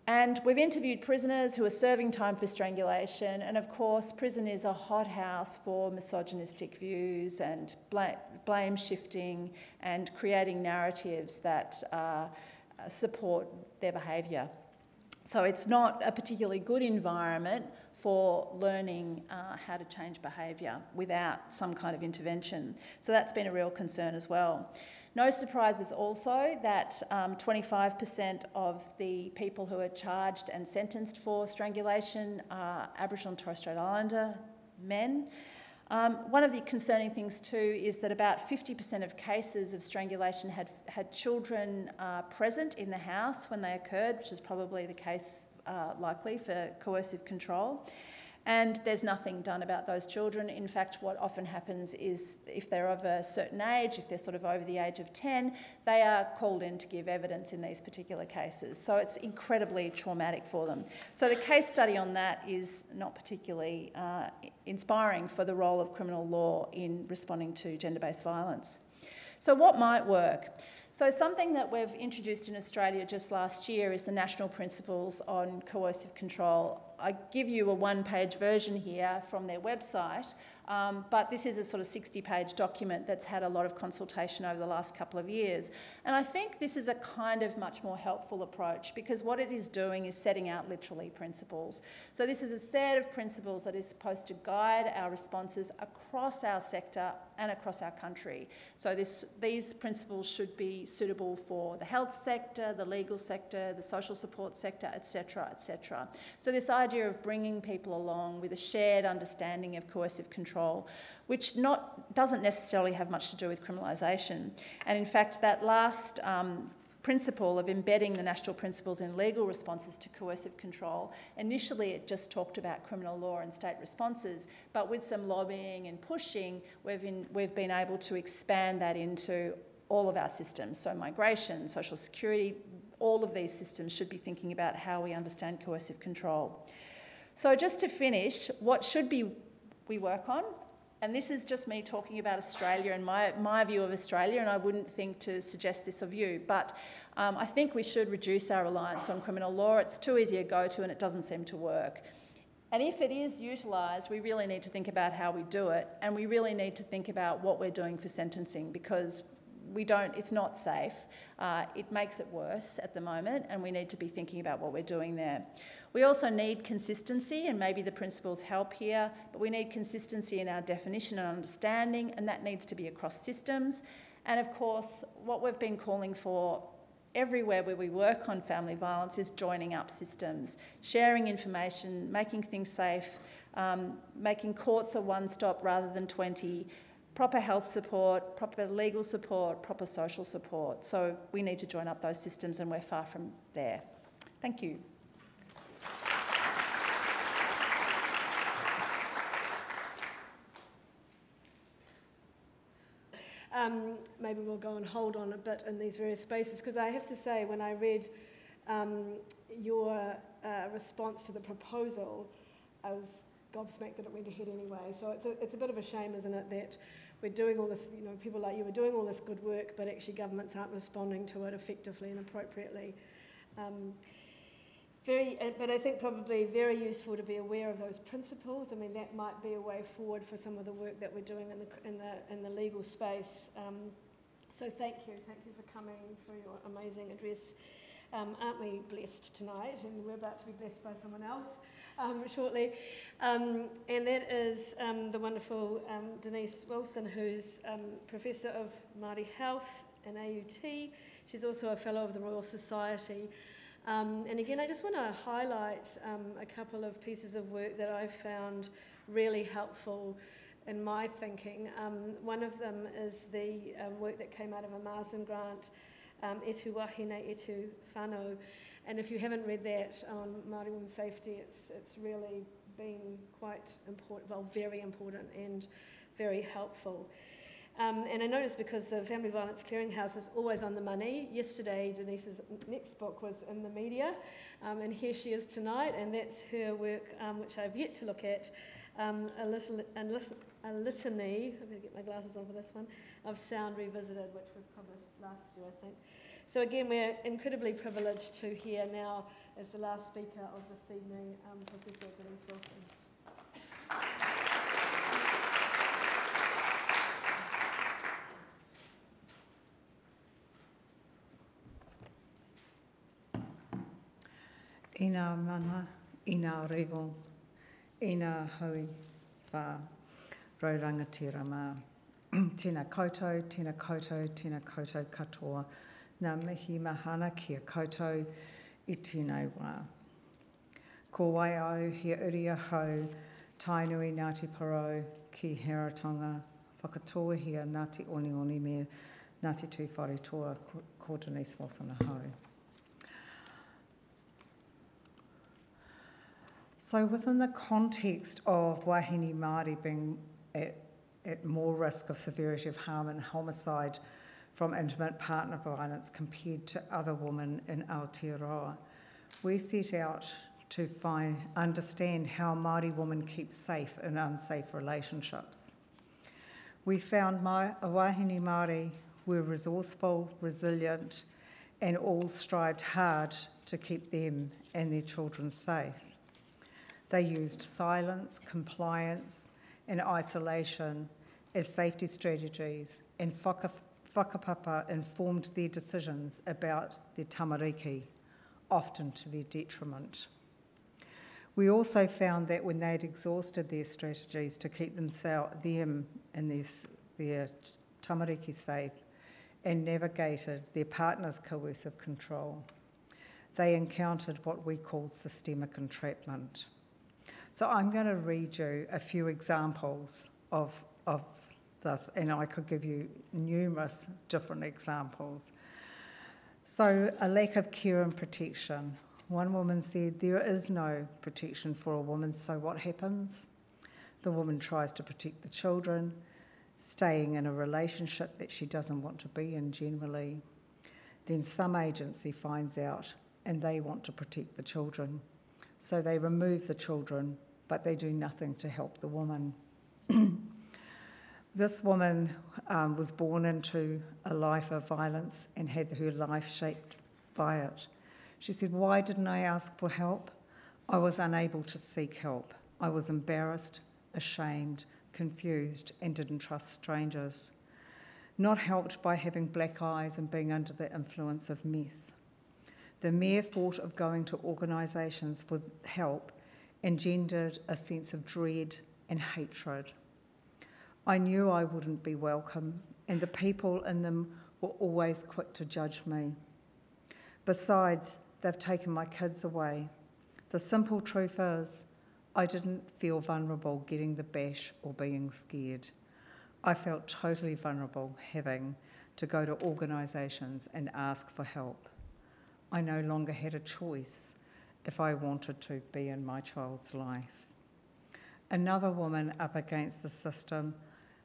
And we've interviewed prisoners who are serving time for strangulation, and of course prison is a hothouse for misogynistic views and blame shifting and creating narratives that support their behaviour. So it's not a particularly good environment for learning how to change behaviour without some kind of intervention. So that's been a real concern as well. No surprises also that 25% of the people who are charged and sentenced for strangulation are Aboriginal and Torres Strait Islander men. One of the concerning things too is that about 50% of cases of strangulation had children present in the house when they occurred, which is probably the case likely for coercive control. And there's nothing done about those children. In fact, what often happens is if they're of a certain age, if they're sort of over the age of 10, they are called in to give evidence in these particular cases. So it's incredibly traumatic for them. So the case study on that is not particularly inspiring for the role of criminal law in responding to gender-based violence. So what might work? So something that we've introduced in Australia just last year is the National Principles on Coercive Control. I give you a one-page version here from their website, but this is a sort of 60-page document that's had a lot of consultation over the last couple of years. And I think this is a kind of much more helpful approach because what it is doing is setting out literally principles. So this is a set of principles that is supposed to guide our responses across our sector and across our country. So these principles should be suitable for the health sector, the legal sector, the social support sector, etc., etc. So this idea of bringing people along with a shared understanding of coercive control, which doesn't necessarily have much to do with criminalisation. And in fact, that last principle of embedding the national principles in legal responses to coercive control. Initially, it just talked about criminal law and state responses, but with some lobbying and pushing, we've been able to expand that into all of our systems, so migration, social security, all of these systems should be thinking about how we understand coercive control. So just to finish, what should we work on? And this is just me talking about Australia and my view of Australia, and I wouldn't think to suggest this of you, but I think we should reduce our reliance on criminal law. It's too easy a go-to and it doesn't seem to work. And if it is utilised, we really need to think about how we do it, and we really need to think about what we're doing for sentencing, because it's not safe. It makes it worse at the moment, and we need to be thinking about what we're doing there. We also need consistency, and maybe the principles help here, but we need consistency in our definition and understanding, and that needs to be across systems. And of course, what we've been calling for everywhere where we work on family violence is joining up systems, sharing information, making things safe, making courts a one-stop rather than 20, proper health support, proper legal support, proper social support. So we need to join up those systems, and we're far from there. Thank you. Maybe we'll go and hold on a bit in these various spaces, because I have to say, when I read your response to the proposal, I was gobsmacked that it went ahead anyway. So it's a bit of a shame, isn't it, that we're doing all this, you know, people like you are doing all this good work, but actually governments aren't responding to it effectively and appropriately. But I think probably very useful to be aware of those principles. I mean, that might be a way forward for some of the work that we're doing in the legal space. So thank you for coming, for your amazing address. Aren't we blessed tonight? And we're about to be blessed by someone else shortly. And that is the wonderful Denise Wilson, who's Professor of Māori Health in AUT. She's also a Fellow of the Royal Society. And again, I just want to highlight a couple of pieces of work that I found really helpful in my thinking. One of them is the work that came out of a Marsden grant, E Tu Wahine, E Tu Whanau. And if you haven't read that on Māori women's safety, it's really been quite important, well, very important and very helpful. And I noticed, because the Family Violence Clearinghouse is always on the money, yesterday Denise's next book was in the media, and here she is tonight, and that's her work, which I've yet to look at, a litany, I'm going to get my glasses on for this one, of Sound Revisited, which was published last year, I think. So again, we're incredibly privileged to hear now, as the last speaker of this evening, Professor Denise Wilson. Ina mana, ina rego, ina hui wha, rau rangatira mā. Tēnā koutou, katoa, ngā mihi mahana kia koutou I tēnei wā. Ko wai au he uri ahau, tainui Ngāti Porou ki Heratonga, whakatoahia Ngāti Oni me Ngāti Tuwharetoa, ko Denise Wilson ahau. So within the context of wahine Māori being at more risk of severity of harm and homicide from intimate partner violence compared to other women in Aotearoa, we set out to understand how Māori women keep safe in unsafe relationships. We found wahine Māori were resourceful, resilient, and all strived hard to keep them and their children safe. They used silence, compliance, and isolation as safety strategies, and whakapapa informed their decisions about their tamariki, often to their detriment. We also found that when they'd exhausted their strategies to keep them and their tamariki safe and navigated their partner's coercive control, they encountered what we called systemic entrapment. So I'm going to read you a few examples of this, and I could give you numerous different examples. So a lack of care and protection. One woman said, "There is no protection for a woman, so what happens?" The woman tries to protect the children, staying in a relationship that she doesn't want to be in generally. Then some agency finds out and they want to protect the children. So they remove the children, but they do nothing to help the woman. This woman was born into a life of violence and had her life shaped by it. She said, "Why didn't I ask for help? I was unable to seek help. I was embarrassed, ashamed, confused, and didn't trust strangers. Not helped by having black eyes and being under the influence of meth. The mere thought of going to organisations for help engendered a sense of dread and hatred. I knew I wouldn't be welcome and the people in them were always quick to judge me. Besides, they've taken my kids away. The simple truth is, I didn't feel vulnerable getting the bash or being scared. I felt totally vulnerable having to go to organisations and ask for help. I no longer had a choice if I wanted to be in my child's life. Another woman up against the system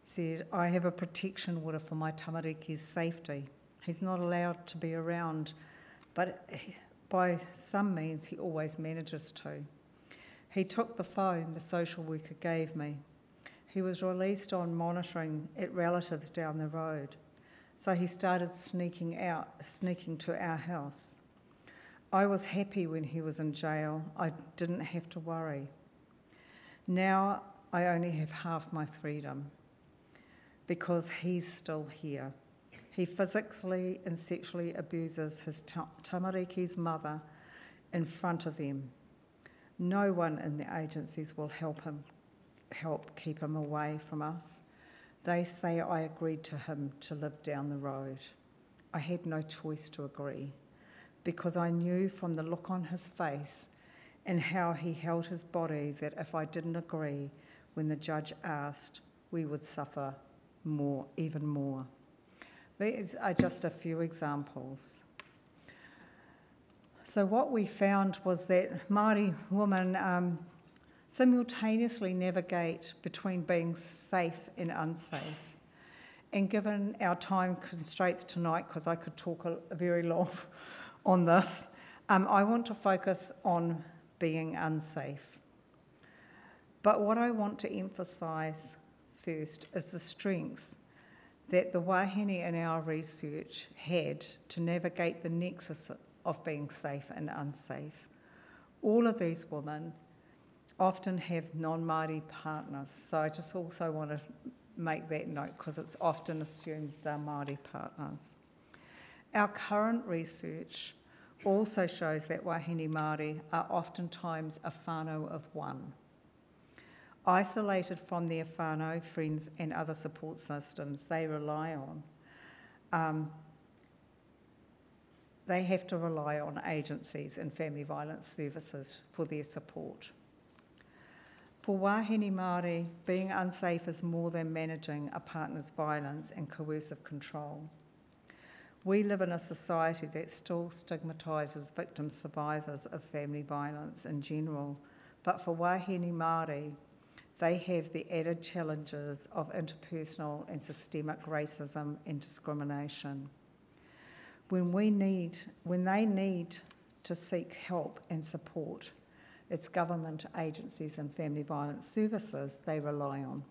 said, I have a protection order for my tamareki's safety. He's not allowed to be around, but by some means he always manages to. He took the phone the social worker gave me. He was released on monitoring at relatives down the road, so he started sneaking to our house. I was happy when he was in jail. I didn't have to worry. Now I only have half my freedom because he's still here. He physically and sexually abuses his tamareki's mother in front of them. No one in the agencies will help keep him away from us. They say I agreed to him to live down the road. I had no choice to agree because I knew from the look on his face and how he held his body that if I didn't agree when the judge asked, we would suffer more, even more. These are just a few examples. So what we found was that Māori women simultaneously navigate between being safe and unsafe. And given our time constraints tonight, because I could talk very long on this, I want to focus on being unsafe. But what I want to emphasise first is the strengths that the wahine in our research had to navigate the nexus of being safe and unsafe. All of these women often have non-Māori partners, so I just also want to make that note because it's often assumed they're Māori partners. Our current research also shows that wahine Māori are oftentimes a whānau of one, isolated from their whānau, friends and other support systems they rely on. They have to rely on agencies and family violence services for their support. For wahine Māori, being unsafe is more than managing a partner's violence and coercive control. We live in a society that still stigmatises victim survivors of family violence in general, but for wahine Māori, they have the added challenges of interpersonal and systemic racism and discrimination. When they need to seek help and support, it's government agencies and family violence services they rely on.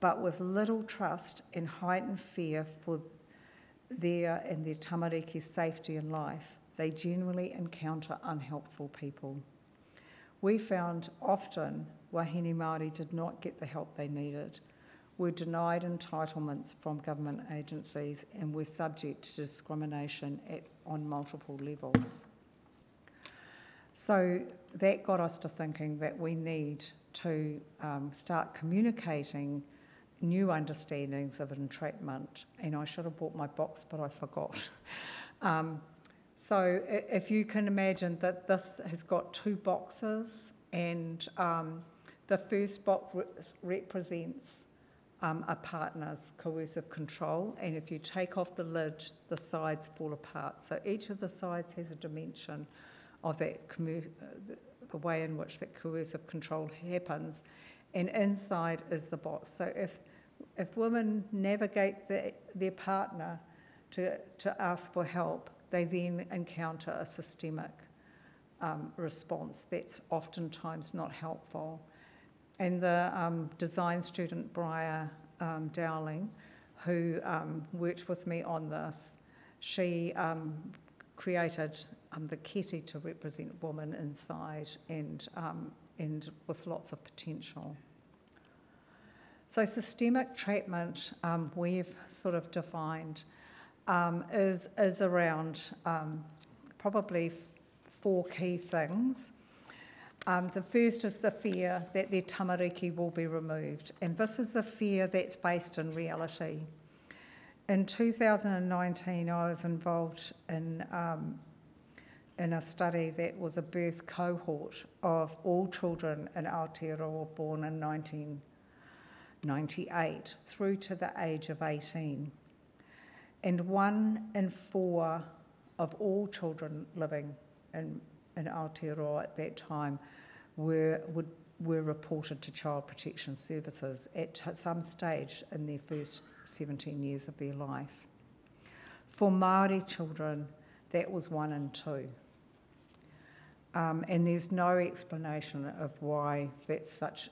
But with little trust and heightened fear for their tamareki's safety and life, they generally encounter unhelpful people. We found often wahine Māori did not get the help they needed, were denied entitlements from government agencies and were subject to discrimination on multiple levels. So that got us to thinking that we need to start communicating new understandings of entrapment. And I should have bought my box, but I forgot. So if you can imagine that this has got two boxes, and the first box represents a partner's coercive control, and if you take off the lid, the sides fall apart. So each of the sides has a dimension of that the way in which that coercive control happens, and inside is the box. So if women navigate their partner to ask for help, they then encounter a systemic response that's oftentimes not helpful. And the design student, Briar Dowling, who worked with me on this, she created the kete to represent women inside and with lots of potential. So systemic trapment, we've sort of defined, is around probably four key things. The first is the fear that their tamariki will be removed, and this is a fear that's based in reality. In 2019, I was involved in a study that was a birth cohort of all children in Aotearoa born in 1998 through to the age of 18. And 1 in 4 of all children living in Aotearoa at that time were reported to Child Protection Services at some stage in their first 17 years of their life. For Māori children, that was 1 in 2. And there's no explanation of why that's such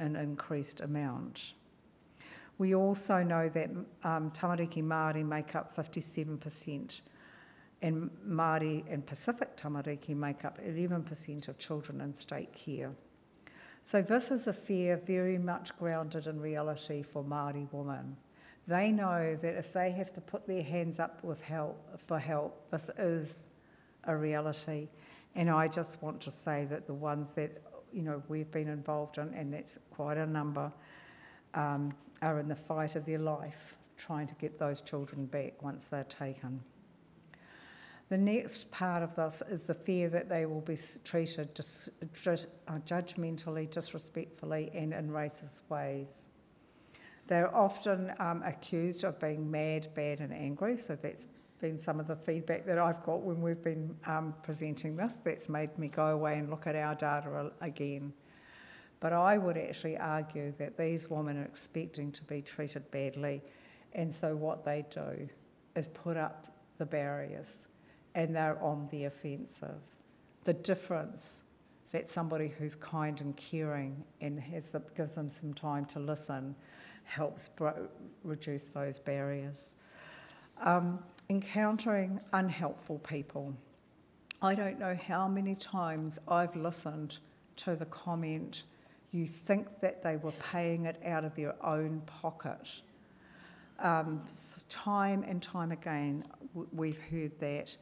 an increased amount. We also know that tamariki Māori make up 57%, and Māori and Pacific tamariki make up 11% of children in state care. So this is a fear very much grounded in reality for Māori women. They know that if they have to put their hands up with help, this is a reality. And I just want to say that the ones that we've been involved in, and that's quite a number, are in the fight of their life trying to get those children back once they're taken. The next part of this is the fear that they will be treated judgmentally, disrespectfully, and in racist ways. They're often accused of being mad, bad, and angry, so that's been some of the feedback that I've got when we've been presenting this. That's made me go away and look at our data again. But I would actually argue that these women are expecting to be treated badly, and so what they do is put up the barriers, and they're on the offensive. The difference that somebody who's kind and caring and gives them some time to listen helps reduce those barriers. Encountering unhelpful people. I don't know how many times I've listened to the comment, you think that they were paying it out of their own pocket. Time and time again, we've heard that.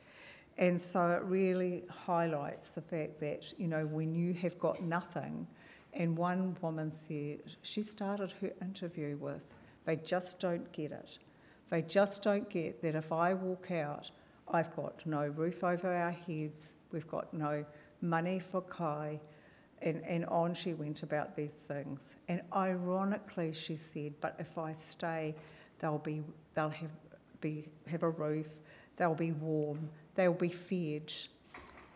And so it really highlights the fact that, when you have got nothing, and one woman said, she started her interview with, they just don't get it. They just don't get that if I walk out, I've got no roof over our heads, we've got no money for kai, and on she went about these things. And ironically, she said, but if I stay, they'll have a roof, they'll be warm, they'll be fed,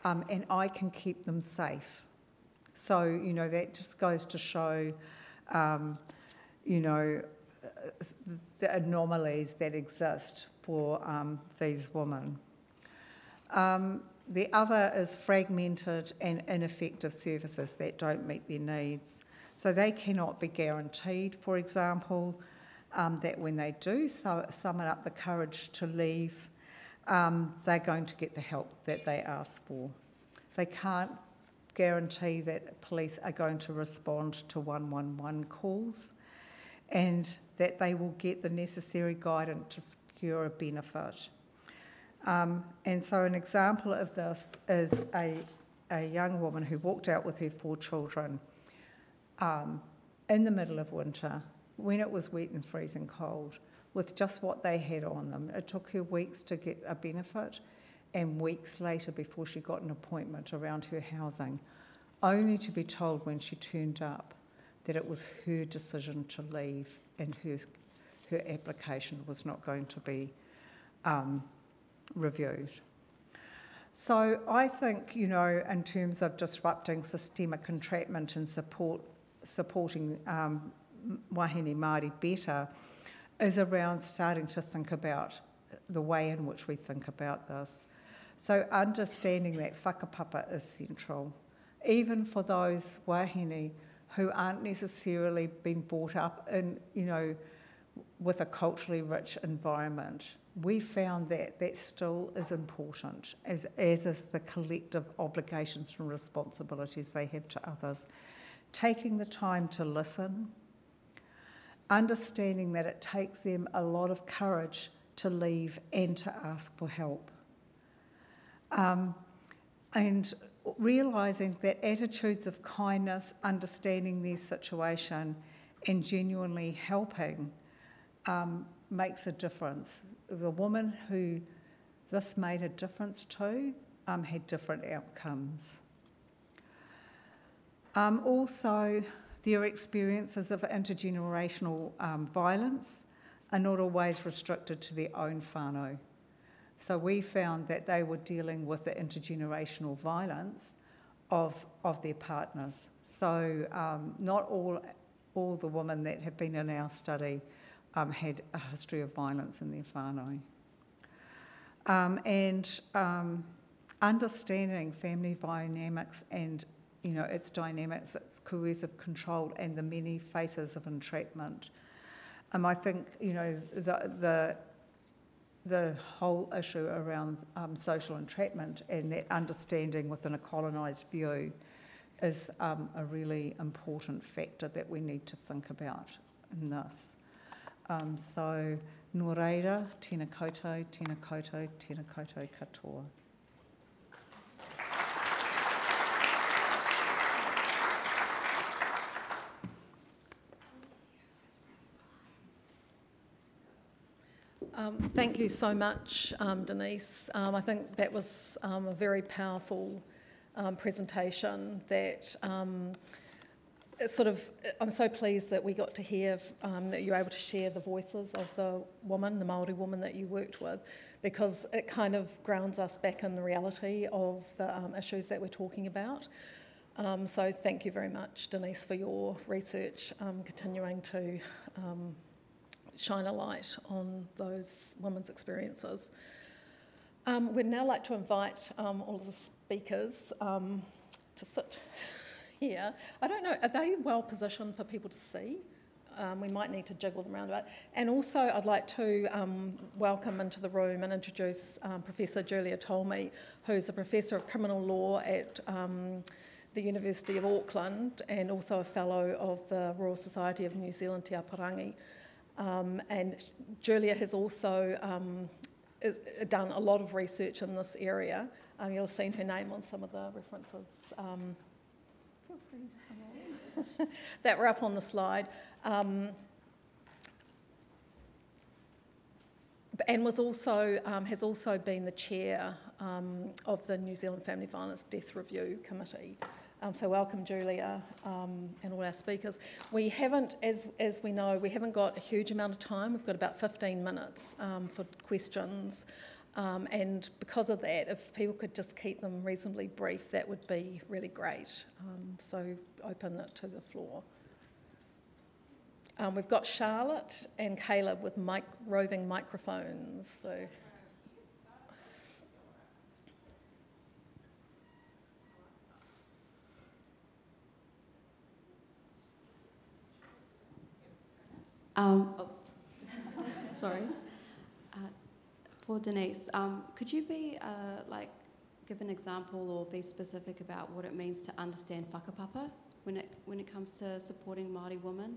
and I can keep them safe. So, that just goes to show, the anomalies that exist for these women. The other is fragmented and ineffective services that don't meet their needs. So they cannot be guaranteed, for example, that when they do summon up the courage to leave, they're going to get the help that they ask for. They can't guarantee that police are going to respond to 111 calls and that they will get the necessary guidance to secure a benefit. And so an example of this is a young woman who walked out with her 4 children in the middle of winter when it was wet and freezing cold with just what they had on them. It took her weeks to get a benefit, and weeks later before she got an appointment around her housing, only to be told when she turned up that it was her decision to leave and her application was not going to be reviewed. So I think, in terms of disrupting systemic entrapment and supporting wāhine Māori better is around starting to think about the way in which we think about this. So understanding that whakapapa is central, even for those wāhine who aren't necessarily been brought up in, with a culturally rich environment. We found that that still is important, as is the collective obligations and responsibilities they have to others. Taking the time to listen, understanding that it takes them a lot of courage to leave and to ask for help. And realising that attitudes of kindness, understanding their situation, and genuinely helping makes a difference. The woman who this made a difference to had different outcomes. Also, their experiences of intergenerational violence are not always restricted to their own whānau. So we found that they were dealing with the intergenerational violence of their partners. So not all the women that have been in our study had a history of violence in their whānau. Understanding family dynamics and its dynamics, its coercive control, and the many faces of entrapment. I think the whole issue around social entrapment and that understanding within a colonised view is a really important factor that we need to think about in this. So, nō reira, tēnā koutou, tēnā koutou, tēnā koutou katoa. Thank you so much, Denise. I think that was a very powerful presentation that I'm so pleased that we got to hear that you're able to share the voices of the Māori woman that you worked with, because it kind of grounds us back in the reality of the issues that we're talking about. So thank you very much, Denise, for your research, continuing to shine a light on those women's experiences. We'd now like to invite all of the speakers to sit here. I don't know, are they well positioned for people to see? We might need to jiggle them around a bit. And also I'd like to welcome into the room and introduce Professor Julia Tolmie, who's a Professor of Criminal Law at the University of Auckland and also a Fellow of the Royal Society of New Zealand Te Aparangi. And Julia has also done a lot of research in this area. You'll have seen her name on some of the references that were up on the slide. And was also, has also been the chair of the New Zealand Family Violence Death Review Committee. So welcome, Julia, and all our speakers. We haven't, as we know, we haven't got a huge amount of time. We've got about 15 minutes for questions. And because of that, if people could just keep them reasonably brief, that would be really great. So open it to the floor. We've got Charlotte and Caleb with roving microphones. So. Sorry. For Denise, could you be give an example or be specific about what it means to understand whakapapa when it comes to supporting Māori women?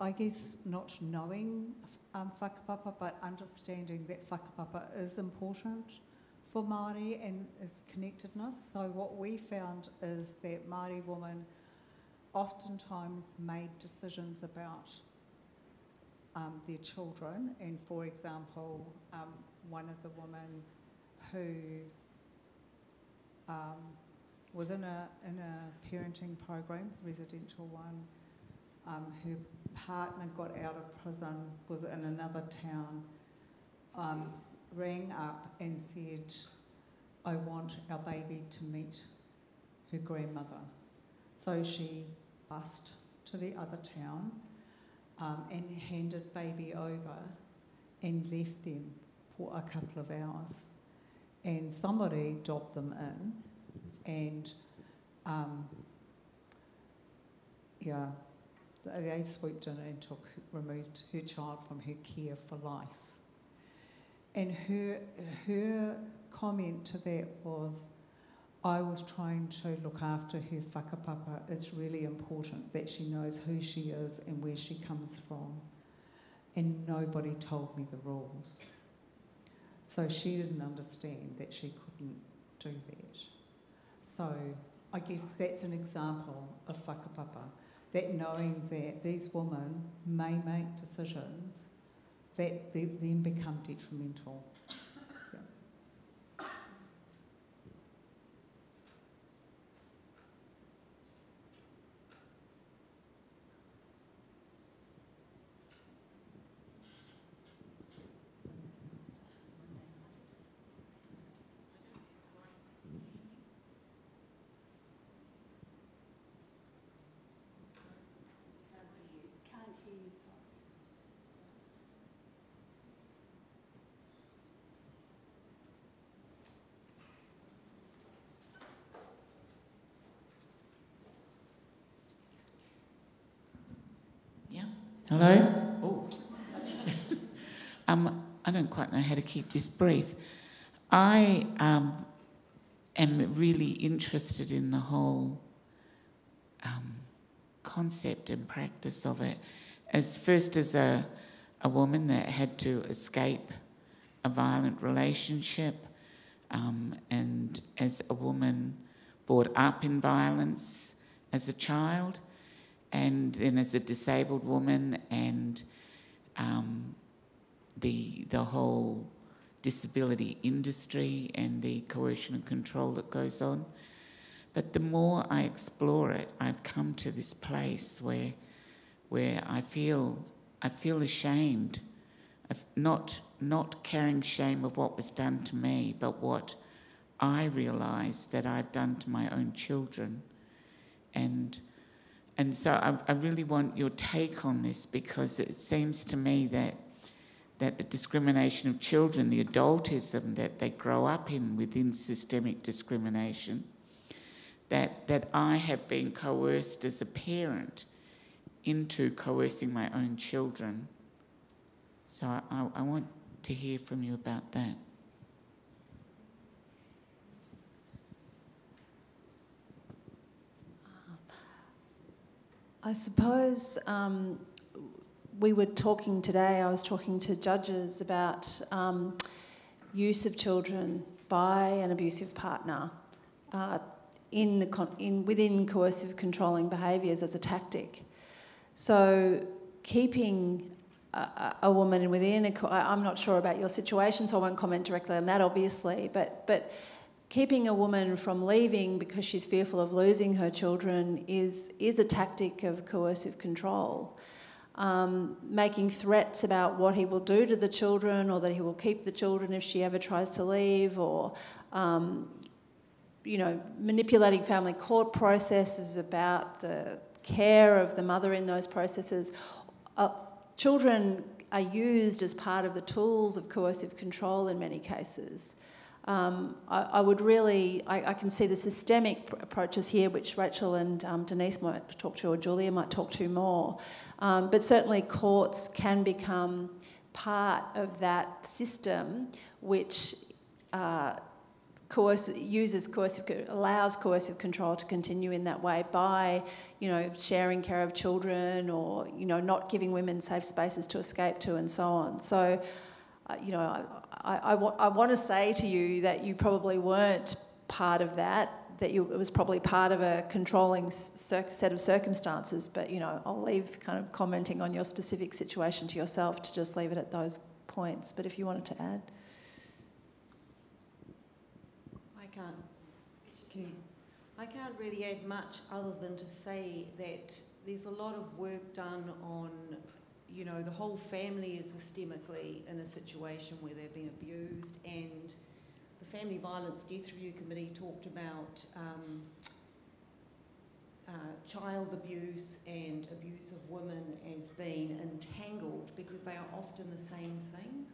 I guess not knowing whakapapa, but understanding that whakapapa is important for Māori and its connectedness. So what we found is that Māori women oftentimes made decisions about their children, and for example, one of the women who was in a parenting program, residential one, her partner got out of prison, was in another town, rang up and said, "I want our baby to meet her grandmother." So she bussed to the other town and handed baby over and left them for a couple of hours. And somebody dobbed them in, and they swooped in and removed her child from her care for life. And her comment to that was, "I was trying to look after her whakapapa. It's really important that she knows who she is and where she comes from. And nobody told me the rules." So she didn't understand that she couldn't do that. So I guess that's an example of whakapapa. that knowing that these women may make decisions that they then become detrimental. Yeah. Hello? Oh. I don't quite know how to keep this brief. I am really interested in the whole concept and practice of it. As first as a woman that had to escape a violent relationship, and as a woman brought up in violence as a child, and then as a disabled woman, and the whole disability industry and the coercion and control that goes on. But the more I explore it, I've come to this place where I feel ashamed of not carrying shame of what was done to me, but what I realise that I've done to my own children. And so I really want your take on this, because it seems to me that the discrimination of children, the adultism that they grow up in within systemic discrimination, that I have been coerced as a parent into coercing my own children. So I want to hear from you about that. I suppose we were talking today, I was talking to judges about use of children by an abusive partner within coercive controlling behaviours as a tactic. So keeping a woman within I'm not sure about your situation, so I won't comment directly on that, obviously, but keeping a woman from leaving because she's fearful of losing her children is a tactic of coercive control. Making threats about what he will do to the children, or that he will keep the children if she ever tries to leave, or manipulating family court processes about the care of the mother in those processes. Children are used as part of the tools of coercive control in many cases. I can see the systemic approaches here, which Rachel and Denise might talk to, or Julia might talk to more. But certainly courts can become part of that system which allows coercive control to continue in that way by, sharing care of children, or, not giving women safe spaces to escape to, and so on. So, I want to say to you that you probably weren't part of it was probably part of a controlling set of circumstances, but, I'll leave kind of commenting on your specific situation to yourself to just leave it at those points. But if you wanted to add. I can't really add much other than to say that there's a lot of work done on the whole family is systemically in a situation where they've been abused, and the Family Violence Death Review Committee talked about child abuse and abuse of women as being entangled, because they are often the same thing.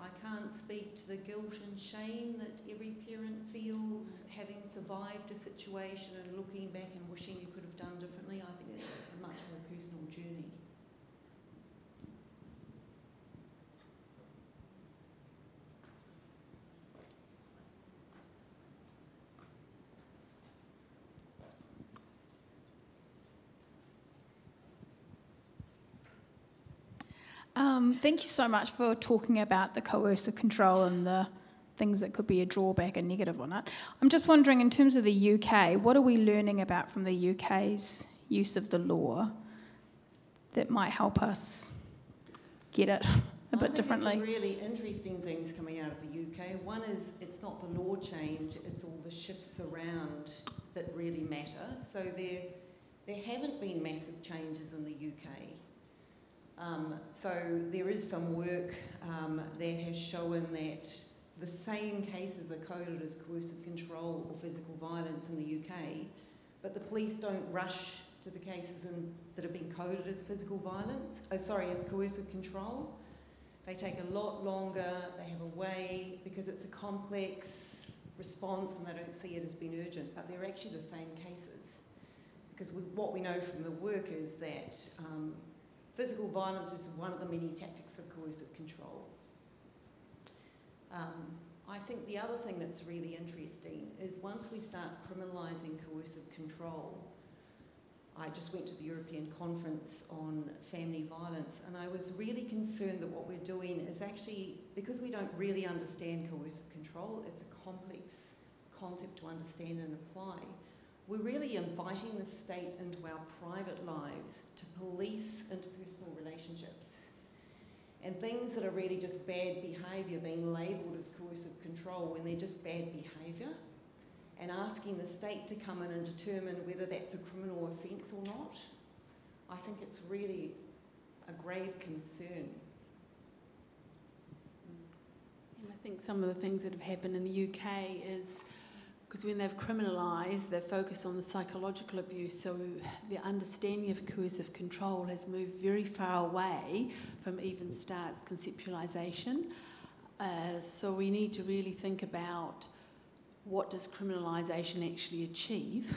I can't speak to the guilt and shame that every parent feels having survived a situation and looking back and wishing you could have done differently. I think that's a much more personal journey. Thank you so much for talking about the coercive control and the things that could be a drawback and negative on it. I'm just wondering, in terms of the UK, what are we learning about from the UK's use of the law that might help us get it a bit differently? There's some really interesting things coming out of the UK. One is it's not the law change, it's all the shifts around that really matter. So there haven't been massive changes in the UK. So there is some work that has shown that the same cases are coded as coercive control or physical violence in the UK, but the police don't rush to the cases that have been coded as physical violence, as coercive control. They take a lot longer, they have a way, because it's a complex response and they don't see it as being urgent, but they're actually the same cases. Because what we know from the work is that physical violence is one of the many tactics of coercive control. I think the other thing that's really interesting is once we start criminalising coercive control, I just went to the European Conference on Family Violence and I was really concerned that what we're doing is actually, because we don't really understand coercive control, it's a complex concept to understand and apply, we're really inviting the state into our private lives to police interpersonal relationships. And things that are really just bad behaviour being labelled as coercive control when they're just bad behaviour, and asking the state to come in and determine whether that's a criminal offence or not. I think it's really a grave concern. And I think some of the things that have happened in the UK is, because when they've criminalised, they've focused on the psychological abuse, so the understanding of coercive control has moved very far away from even Stark's conceptualisation. So we need to really think about what does criminalisation actually achieve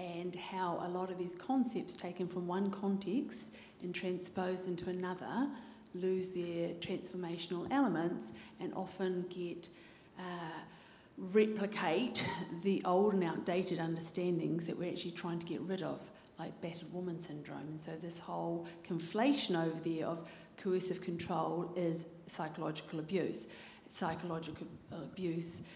and how a lot of these concepts taken from one context and transposed into another lose their transformational elements and often get replicate the old and outdated understandings that we're actually trying to get rid of, like battered woman syndrome. And so this whole conflation over there of coercive control is psychological abuse. Psychological abuse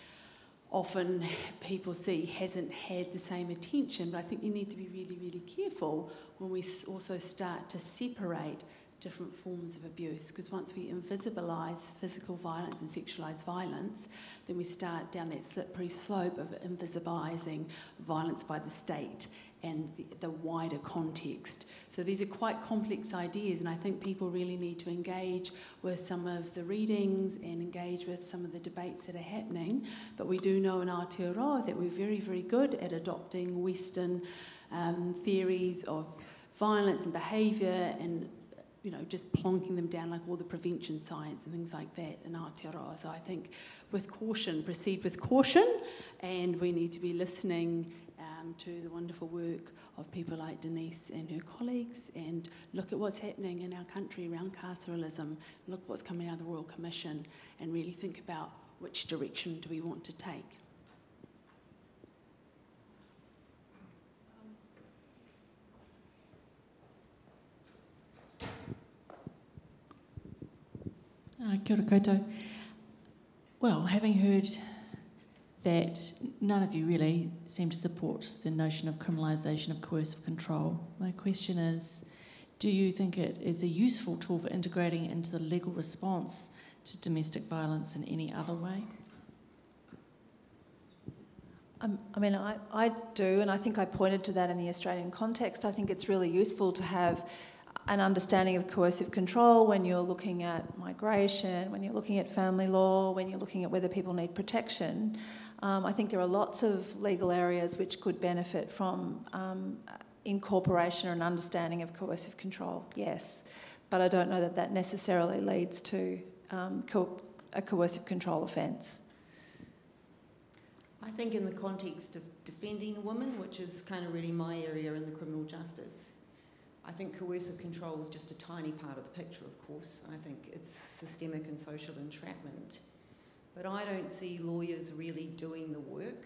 often people see hasn't had the same attention, but I think you need to be really, really careful when we also start to separate different forms of abuse, because once we invisibilise physical violence and sexualised violence, then we start down that slippery slope of invisibilising violence by the state and the wider context. So these are quite complex ideas, and I think people really need to engage with some of the readings and engage with some of the debates that are happening. But we do know in Aotearoa that we're very, very good at adopting Western theories of violence and behaviour and, you know, just plonking them down like all the prevention science and things like that in Aotearoa. So I think with caution, proceed with caution, and we need to be listening to the wonderful work of people like Denise and her colleagues, and look at what's happening in our country around carceralism, look what's coming out of the Royal Commission, and really think about which direction do we want to take. Kia ora koutou. Well, having heard that none of you really seem to support the notion of criminalisation of coercive control, my question is, do you think it is a useful tool for integrating into the legal response to domestic violence in any other way? I mean, I do, and I think I pointed to that in the Australian context. I think it's really useful to have an understanding of coercive control when you're looking at migration, when you're looking at family law, when you're looking at whether people need protection. I think there are lots of legal areas which could benefit from incorporation or an understanding of coercive control, yes. But I don't know that that necessarily leads to a coercive control offence. I think in the context of defending women, which is kind of really my area in the criminal justice, I think coercive control is just a tiny part of the picture, of course. I think it's systemic and social entrapment. But I don't see lawyers really doing the work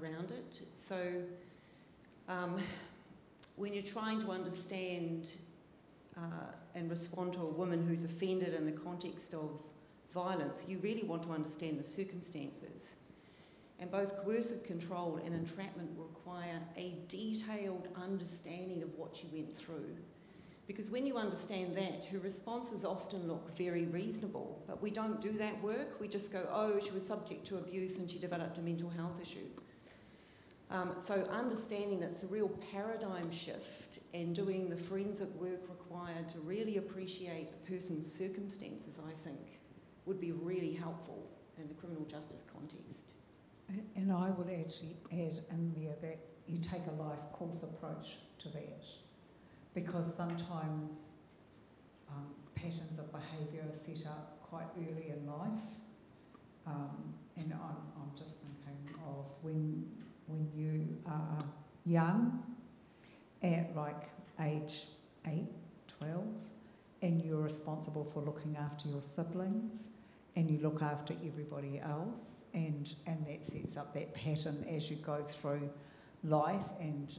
around it. So when you're trying to understand and respond to a woman who's offended in the context of violence, you really want to understand the circumstances. And both coercive control and entrapment require a detailed understanding of what you went through. Because when you understand that, her responses often look very reasonable, but we don't do that work. We just go, oh, she was subject to abuse and she developed a mental health issue. So understanding that's a real paradigm shift and doing the forensic work required to really appreciate a person's circumstances, I think, would be really helpful in the criminal justice context. And I would actually add in there that you take a life course approach to that, because sometimes patterns of behaviour are set up quite early in life. And I'm just thinking of when you are young, at like age 8, 12, and you're responsible for looking after your siblings, and you look after everybody else, and that sets up that pattern as you go through life, and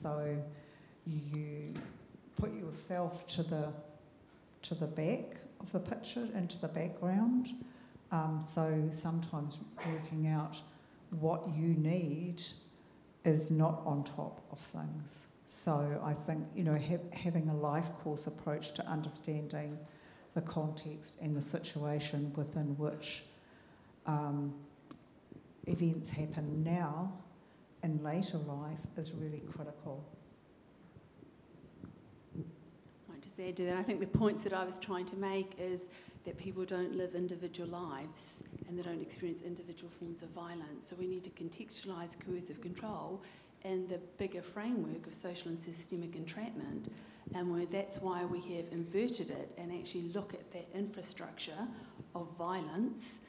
so you put yourself to the back of the picture, into the background. So sometimes working out what you need is not on top of things. So I think, you know, having a life course approach to understanding the context and the situation within which events happen now in later life is really critical. I might just add to that, I think the points that I was trying to make is that people don't live individual lives and they don't experience individual forms of violence. So we need to contextualise coercive control in the bigger framework of social and systemic entrapment. And that's why we have inverted it and actually look at that infrastructure of violence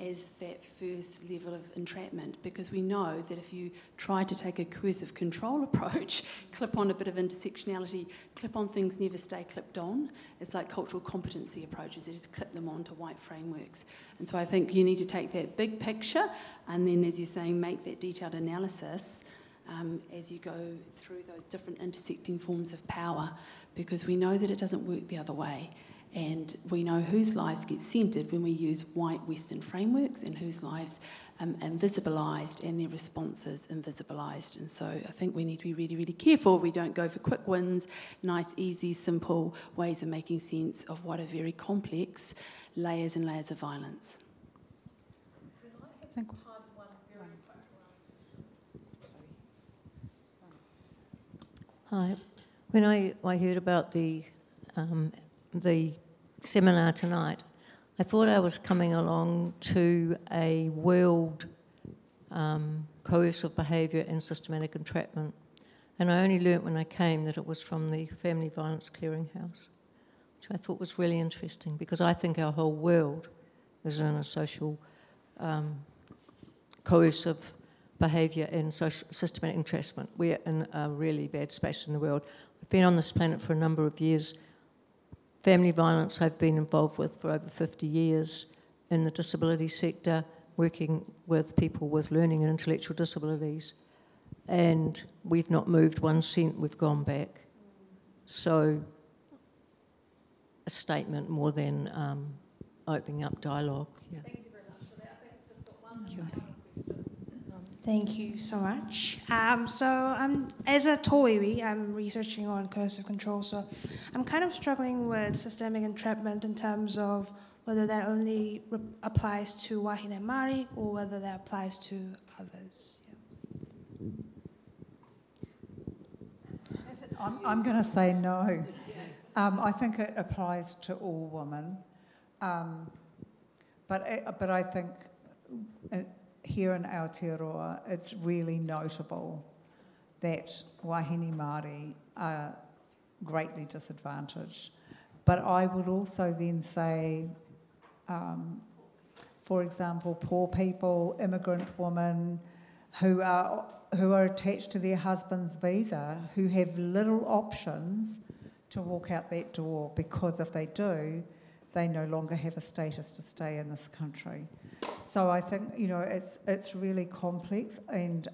as that first level of entrapment, because we know that if you try to take a coercive control approach, clip on a bit of intersectionality, clip on things never stay clipped on. It's like cultural competency approaches, they just clip them onto white frameworks. And so I think you need to take that big picture and then, as you're saying, make that detailed analysis as you go through those different intersecting forms of power, because we know that it doesn't work the other way, and we know whose lives get centred when we use white Western frameworks and whose lives invisibilised and their responses invisibilised. And so I think we need to be really, really careful we don't go for quick wins, nice, easy, simple ways of making sense of what are very complex layers and layers of violence. Thank you. Hi. When I heard about the seminar tonight, I thought I was coming along to a world coercive behaviour and systematic entrapment, and I only learnt when I came that it was from the Family Violence Clearinghouse, which I thought was really interesting, because I think our whole world is in a social coercive behaviour and social systematic entrapment. We're in a really bad space in the world. I've been on this planet for a number of years. Family violence I've been involved with for over 50 years in the disability sector, working with people with learning and intellectual disabilities. And we've not moved 1 cent, we've gone back. So a statement more than opening up dialogue. Yeah. Thank you very much for that. I think just got one question. Thank you so much. As a Toiwi, I'm researching on coercive control, so I'm kind of struggling with systemic entrapment in terms of whether that only applies to wāhine Māori or whether that applies to others. Yeah. I'm going to say no. I think it applies to all women, but I think here in Aotearoa, it's really notable that wāhine Māori are greatly disadvantaged. But I would also then say, for example, poor people, immigrant women who are attached to their husband's visa, who have little options to walk out that door, because if they do, they no longer have a status to stay in this country. So I think, you know, it's really complex, and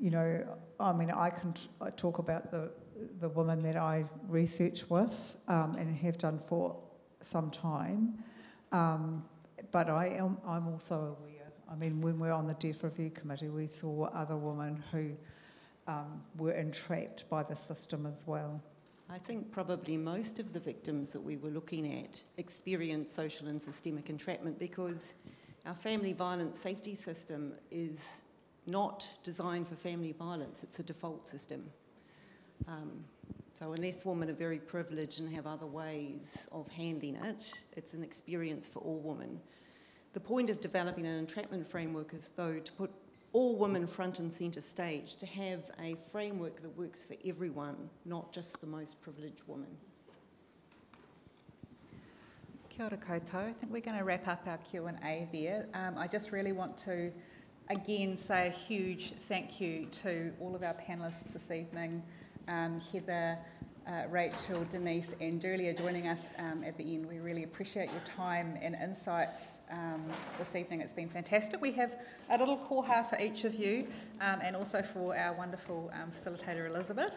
you know, I mean, I can talk about the woman that I research with and have done for some time, But I'm also aware, I mean, when we were on the Death Review Committee, we saw other women who were entrapped by the system as well. I think probably most of the victims that we were looking at experienced social and systemic entrapment because our family violence safety system is not designed for family violence, it's a default system. So unless women are very privileged and have other ways of handling it, it's an experience for all women. The point of developing an entrapment framework is, though, to put all women front and centre stage, to have a framework that works for everyone, not just the most privileged woman. Kia ora koutou. I think we're going to wrap up our Q&A there. I just really want to, again, say a huge thank you to all of our panellists this evening. Heather, Rachel, Denise and Julia joining us at the end. We really appreciate your time and insights this evening. It's been fantastic. We have a little koha for each of you and also for our wonderful facilitator Elizabeth.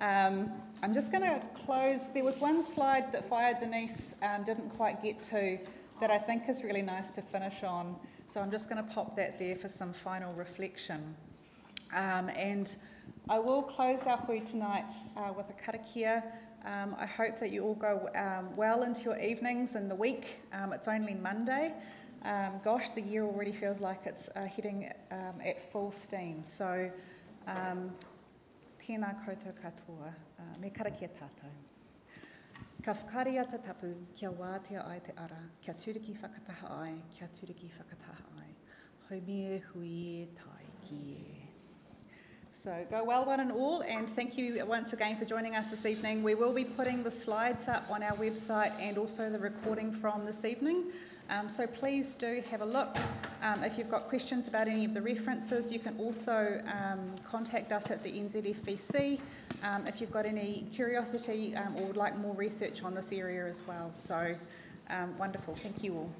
I'm just going to close. There was one slide that Fire Denise didn't quite get to that I think is really nice to finish on. So I'm just going to pop that there for some final reflection. And I will close our hui tonight with a karakia. I hope that you all go well into your evenings and the week. It's only Monday. Gosh, the year already feels like it's heading at full steam. So, tēnā koutou katoa, me karakia tātou. Ka whakaari a te tapu, kia wātea ai te ara, kia turiki whakataha ai, kia turiki whakataha ai. Haumie hui tai kie. So go well one and all, and thank you once again for joining us this evening. We will be putting the slides up on our website and also the recording from this evening. So please do have a look. If you've got questions about any of the references, you can also contact us at the NZFVC if you've got any curiosity or would like more research on this area as well. So wonderful. Thank you all.